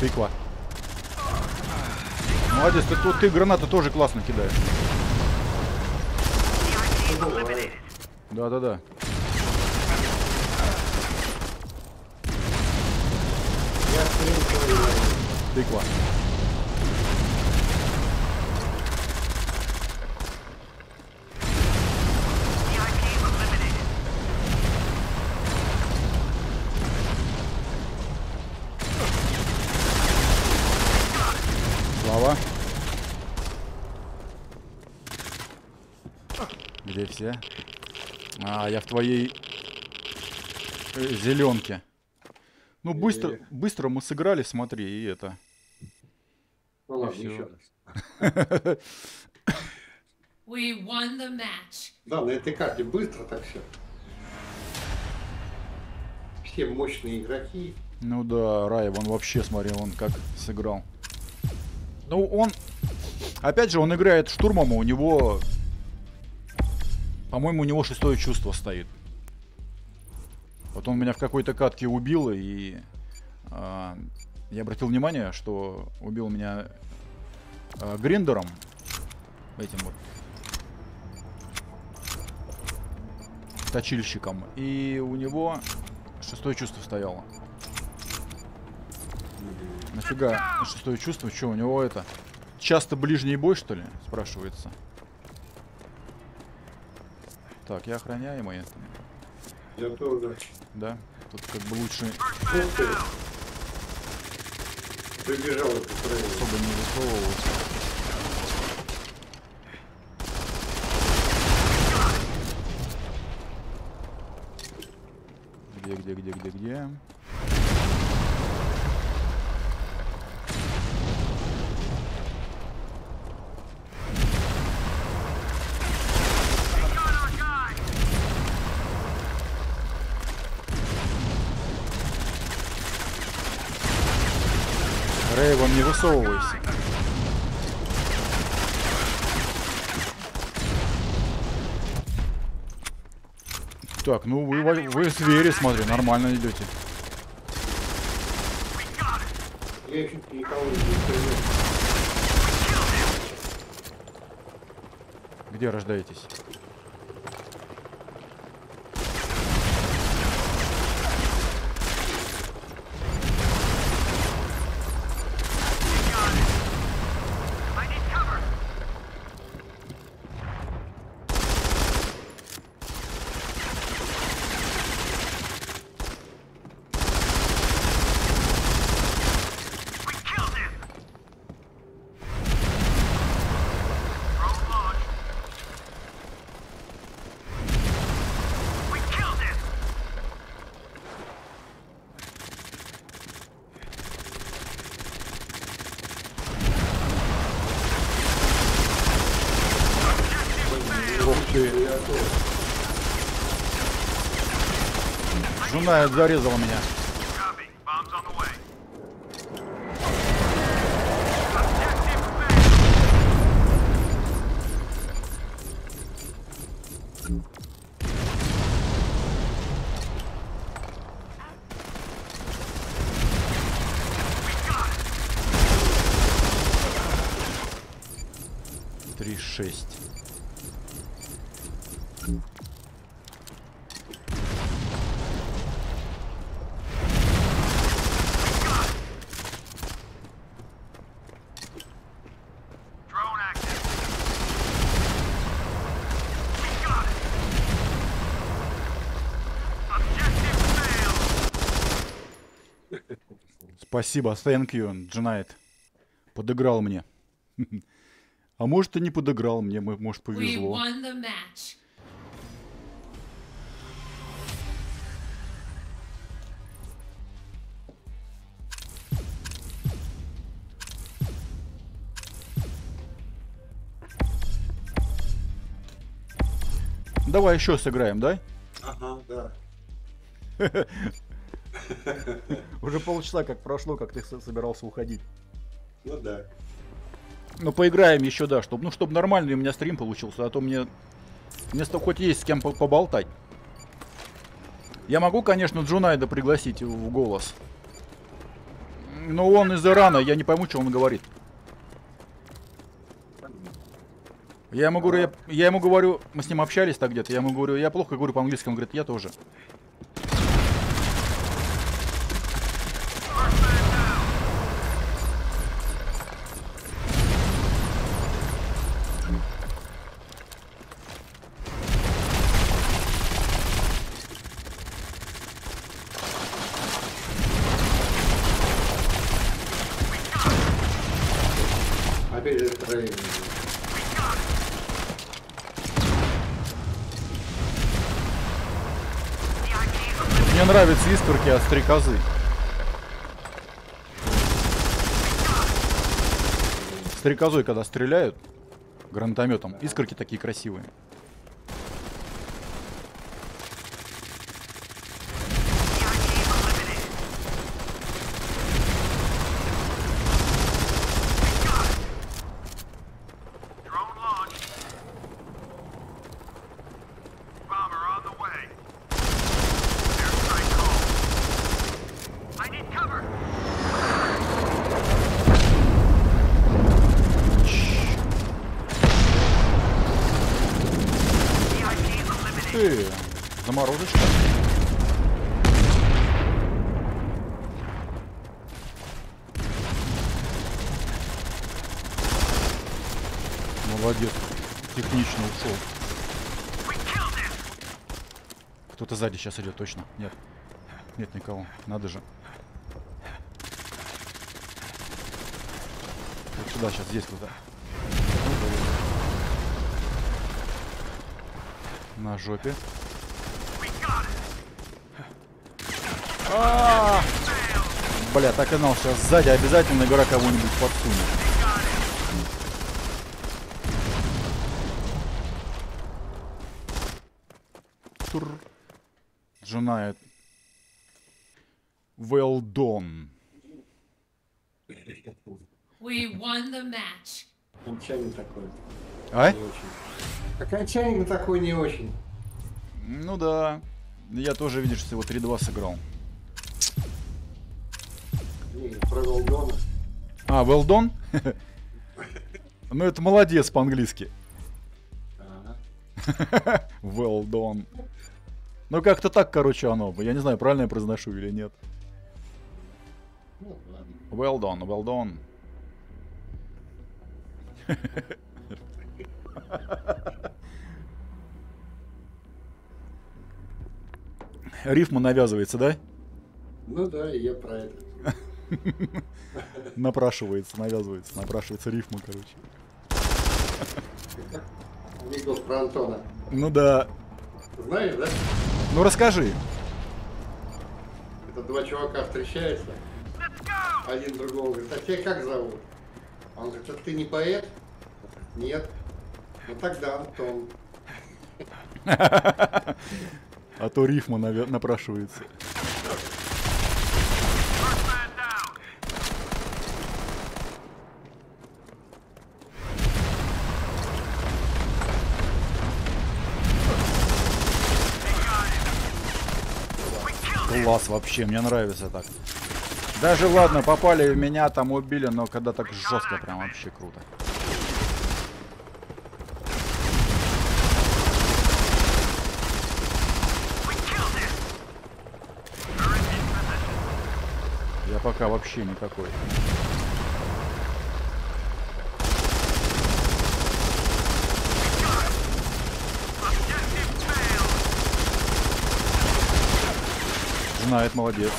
Тыква. Молодец, ты гранаты тоже классно кидаешь. Да-да-да. Тыква. Где все? А, я в твоей зеленке. Ну, быстро мы сыграли, смотри, и это. Ну ладно, еще раз. Да, на этой карте быстро так все. Все мощные игроки. Ну да, Райван вообще, смотри, он как сыграл. Ну, он... Опять же, он играет штурмом, и у него... По-моему, у него шестое чувство стоит. Вот он меня в какой-то катке убил, и я обратил внимание, что убил меня гриндером. Этим вот. Точильщиком. И у него шестое чувство стояло. Нафига шестое чувство? Что, у него это? Часто ближний бой, что ли? Спрашивается. Так, я охраняемый. Я тоже. Да, тут как бы лучше... Прибежал этот район. Особо не высовывался. Где? Райван, не высовывайся. Так, ну вы звери, смотри, нормально идете. Я чуть никого не стреляю. Где рождаетесь? Жуна зарезала меня. Спасибо, thank you, Джунаид. Подыграл мне. А может и не подыграл мне, может повезло. Давай еще сыграем, да? Ага, да. Уже полчаса как прошло, как ты собирался уходить. Ну да. Ну поиграем еще, да, чтобы, ну, чтобы нормальный у меня стрим получился, а то мне вместо хоть есть с кем поболтать. Я могу, конечно, Джунайда пригласить в голос. Но он из Ирана, я не пойму, что он говорит. Я ему говорю, мы с ним общались так где-то, я ему говорю, я плохо говорю по-английски, он говорит, я тоже. Искорки от стрекозы. Стрекозой, когда стреляют гранатометом, искорки такие красивые. Заморозочка. Молодец. Технично ушел. Кто-то сзади сейчас идет, точно. Нет. Нет никого. Надо же. Вот сюда сейчас, здесь туда. На жопе. Бля, так и знал, сейчас сзади обязательно игра кого-нибудь подсунет. Тур. Джунаид. Well done. We won the match. Окончание такое. А? Окончание такое не очень. Ну да. Я тоже, видишь, всего 3-2 сыграл. Про Велдона. А, Велдон? Ну это молодец по-английски. Велдон. Ну как-то так, короче, оно. Я не знаю, правильно я произношу или нет. Велдон, Велдон. Рифма навязывается, да? Ну да, и я про это. Напрашивается, навязывается, напрашивается рифма, короче. Видел про Антона. Ну да. Знаешь, да? Ну расскажи. Это два чувака встречаются. Один другого говорит, а тебя как зовут? Он говорит, а ты не поэт? Нет. Ну тогда Антон. А то рифма напрашивается. Класс вообще, мне нравится так. Даже ладно, попали в меня, там убили, но когда так жестко, прям вообще круто. Я пока вообще никакой. Знает, молодец.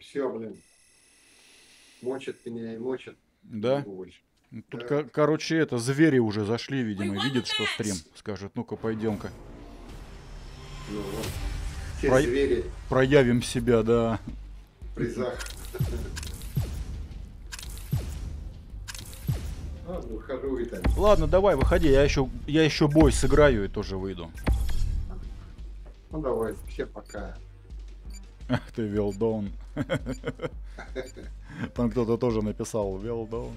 Все, блин. Мочат меня и мочат. Да? Тут, да. Короче, это звери уже зашли, видимо. Видят, что стрим. Скажут, ну-ка, пойдем-ка. Ну, вот. Проявим себя, да. В призах. Ладно, выхожу и там. Ладно, давай, выходи. Я еще бой сыграю и тоже выйду. Ну, давай, все пока. Ах ты, well done. Там кто-то тоже написал well done.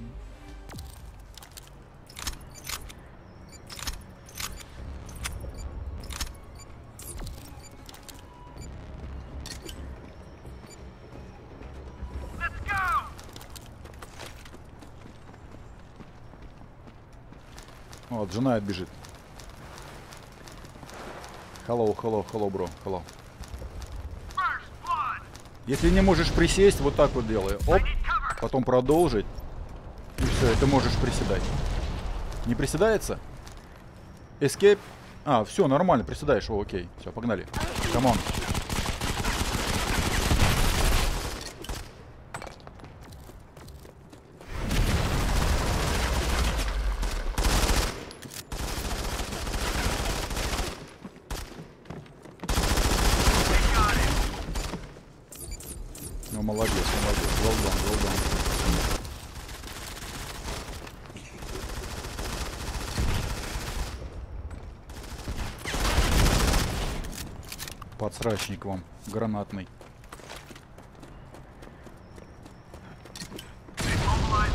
Вот, жена отбежит. Hello, hello, hello, bro, hello. Если не можешь присесть, вот так вот делай. Оп, потом продолжить. И все, и ты можешь приседать. Не приседается? Escape. А, все, нормально, приседаешь. О, окей. Все, погнали. Камон. Срачник вам гранатный. No.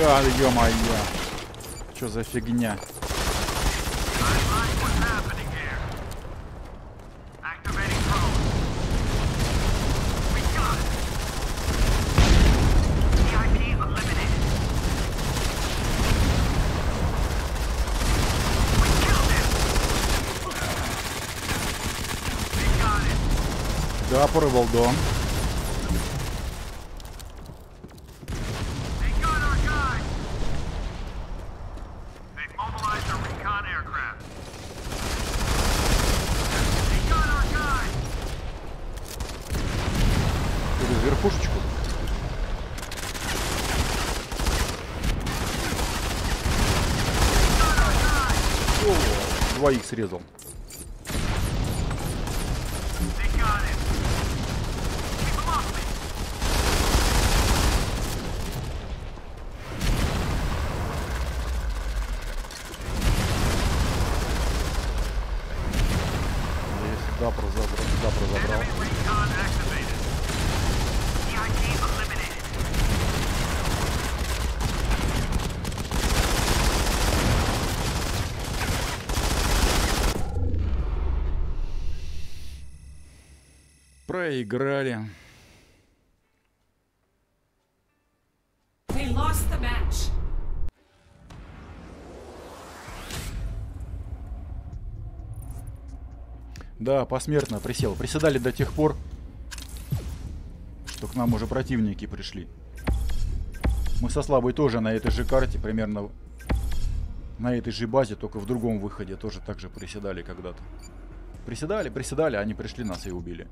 Да, ё-моё. Чё за фигня? Порывал дом. Через верхушечку. О, двоих срезал. Играли. We lost the match. Да, посмертно присел. Приседали до тех пор, что к нам уже противники пришли. Мы со Славой тоже на этой же карте, примерно на этой же базе, только в другом выходе тоже так же приседали когда-то. Приседали, они пришли, нас и убили.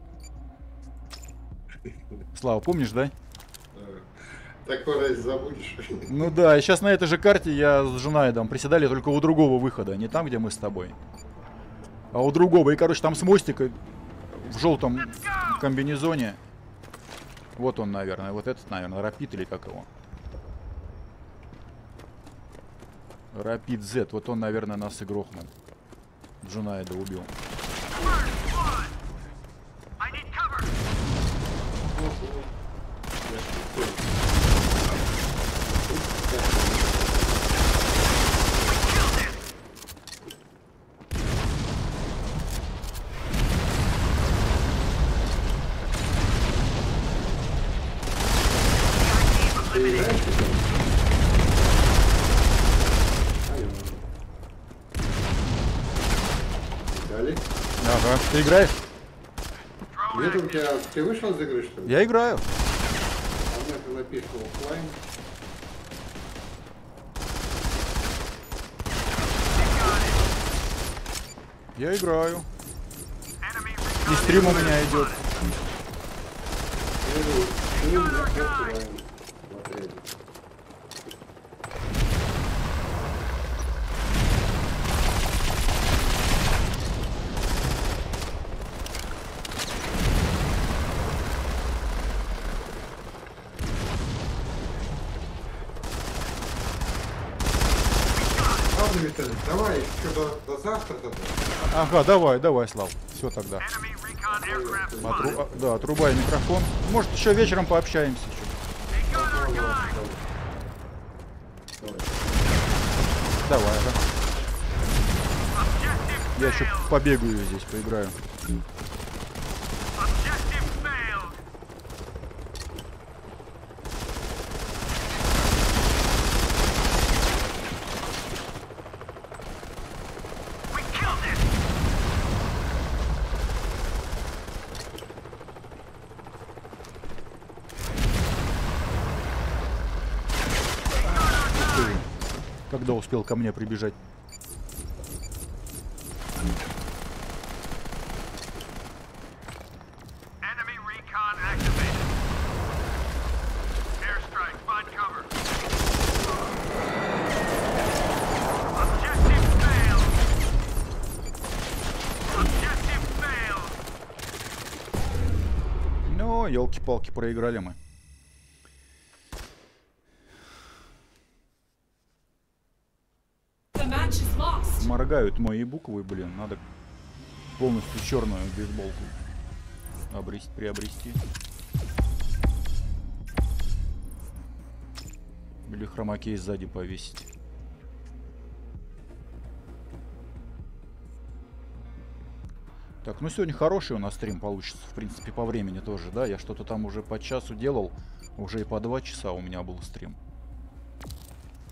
Слава, помнишь, да? Такой раз забудешь. Ну да, и сейчас на этой же карте я с Джунаидом приседали, только у другого выхода. Не там, где мы с тобой, а у другого. И, короче, там с мостика в желтом комбинезоне. Вот он, наверное. Вот этот, наверное, Рапид или как его? Рапид Z. Вот он, наверное, нас и грохнул. Джунаида убил. Ага, ты играешь? Нет, у тебя... Ты вышел из игры, что ли? Я играю. А мне ты написал офлайн. Я играю. И стрим у меня идет. Давай, еще до завтра тогда. Ага, давай, давай, Слав. Все тогда. Да, отрубай микрофон. Может, еще вечером пообщаемся. Давай, ага. Я еще побегаю здесь, поиграю. Когда успел ко мне прибежать? Ну, елки-палки, проиграли мы. Моргают мои буквы, блин, надо полностью черную бейсболку приобрести. Или хромакей сзади повесить. Так, ну сегодня хороший у нас стрим получится, в принципе, по времени тоже, да? Я что-то там уже по часу делал, уже и по 2 часа у меня был стрим.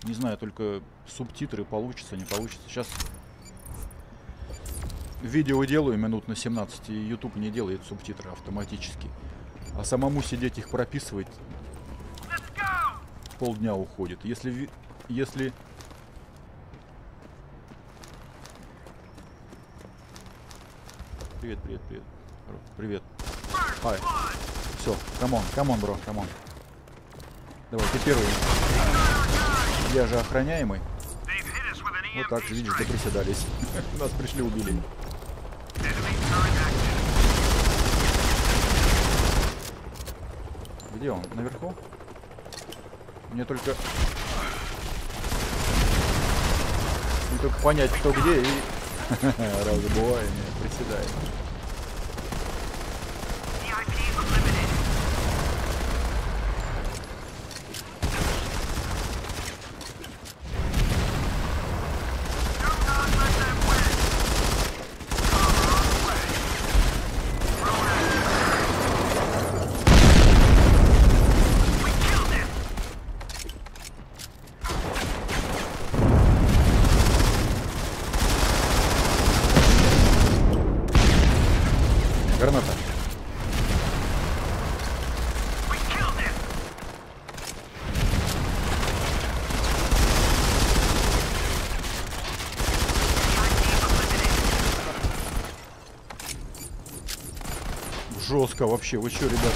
Не знаю, только субтитры получится, не получится. Сейчас видео делаю минут на 17, и YouTube не делает субтитры автоматически. А самому сидеть их прописывать полдня уходит. Если Привет, привет, привет. Привет. Ай. Все, камон, бро, камон. Давай, ты первый. Я же охраняемый. Вот так же, видите, приседались. Нас пришли, убили. Где он? Наверху? Мне только... Мне только понять, кто где, и... Разбиваем, приседаем. Жестко вообще, вы что, ребята?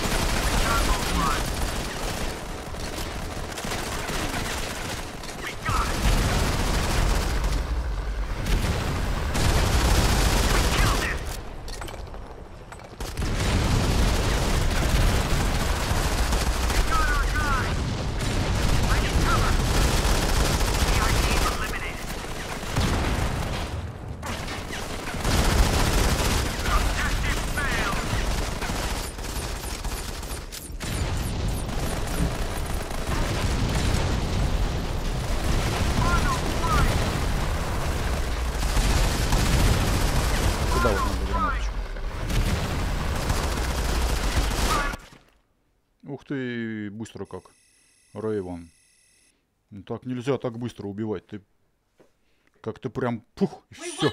Ух ты, быстро как. Райван. Ну, так нельзя так быстро убивать. Ты как-то прям пух, и все.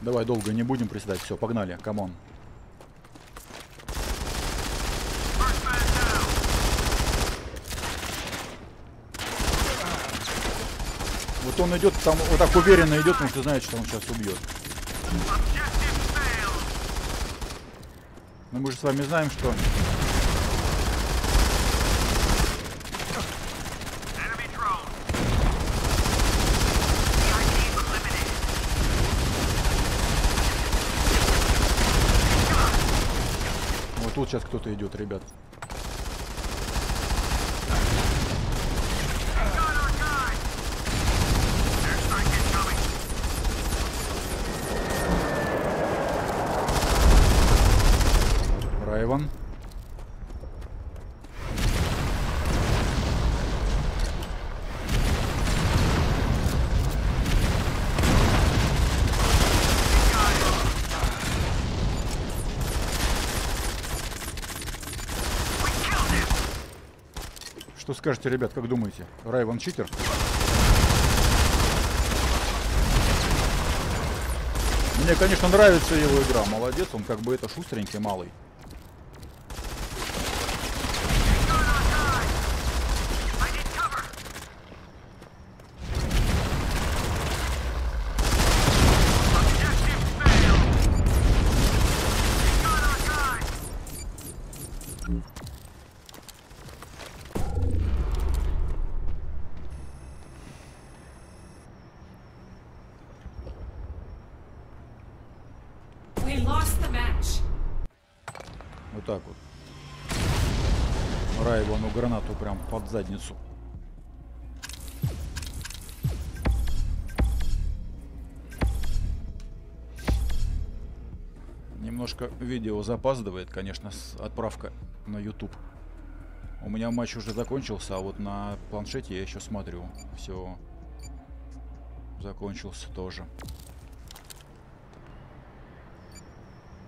Давай, долго не будем приседать. Все, погнали, камон. Вот он идет, там вот так уверенно идет, потому что знает, что он сейчас убьет. Но мы же с вами знаем, что... Тут сейчас кто-то идет, ребят. Райван. Что скажете, ребят, как думаете? Райван читер? Мне, конечно, нравится его игра. Молодец, он как бы это шустренький малый. Под задницу. Немножко видео запаздывает, конечно, с отправка на YouTube. У меня матч уже закончился, а вот на планшете я еще смотрю. Все. Закончился тоже.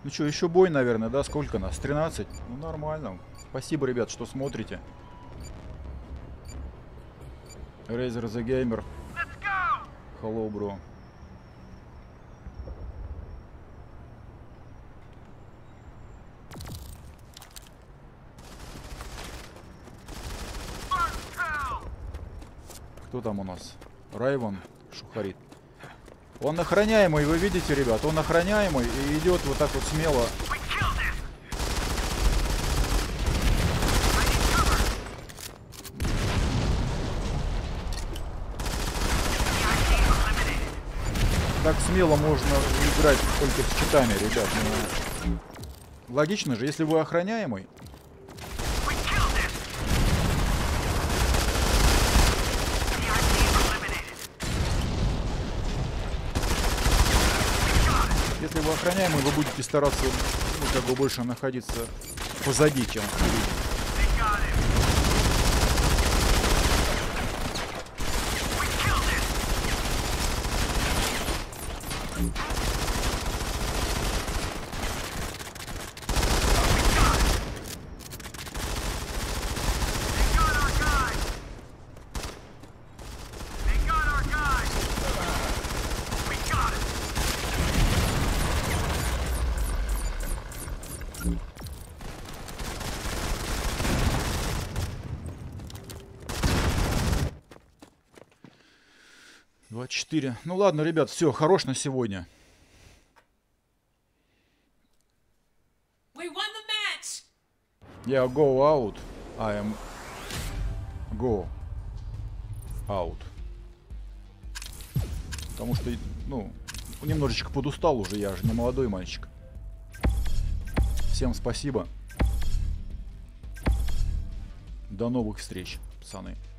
Ну что, еще бой, наверное, да? Сколько нас? 13? Ну, нормально. Спасибо, ребят, что смотрите. Razer the Gamer. Hello, bro. Кто там у нас? Райван шухарит. Он охраняемый, вы видите, ребят? Он охраняемый и идет вот так вот смело. Так смело можно играть только с читами, ребят. Ну, логично же, если вы охраняемый. Если вы охраняемый, вы будете стараться, ну, как бы больше находиться позади, чем впереди. 24. Ну ладно, ребят, все, хорош на сегодня. Я go out. I am go out. Потому что, ну, немножечко подустал уже, я же не молодой мальчик. Всем спасибо. До новых встреч, пацаны.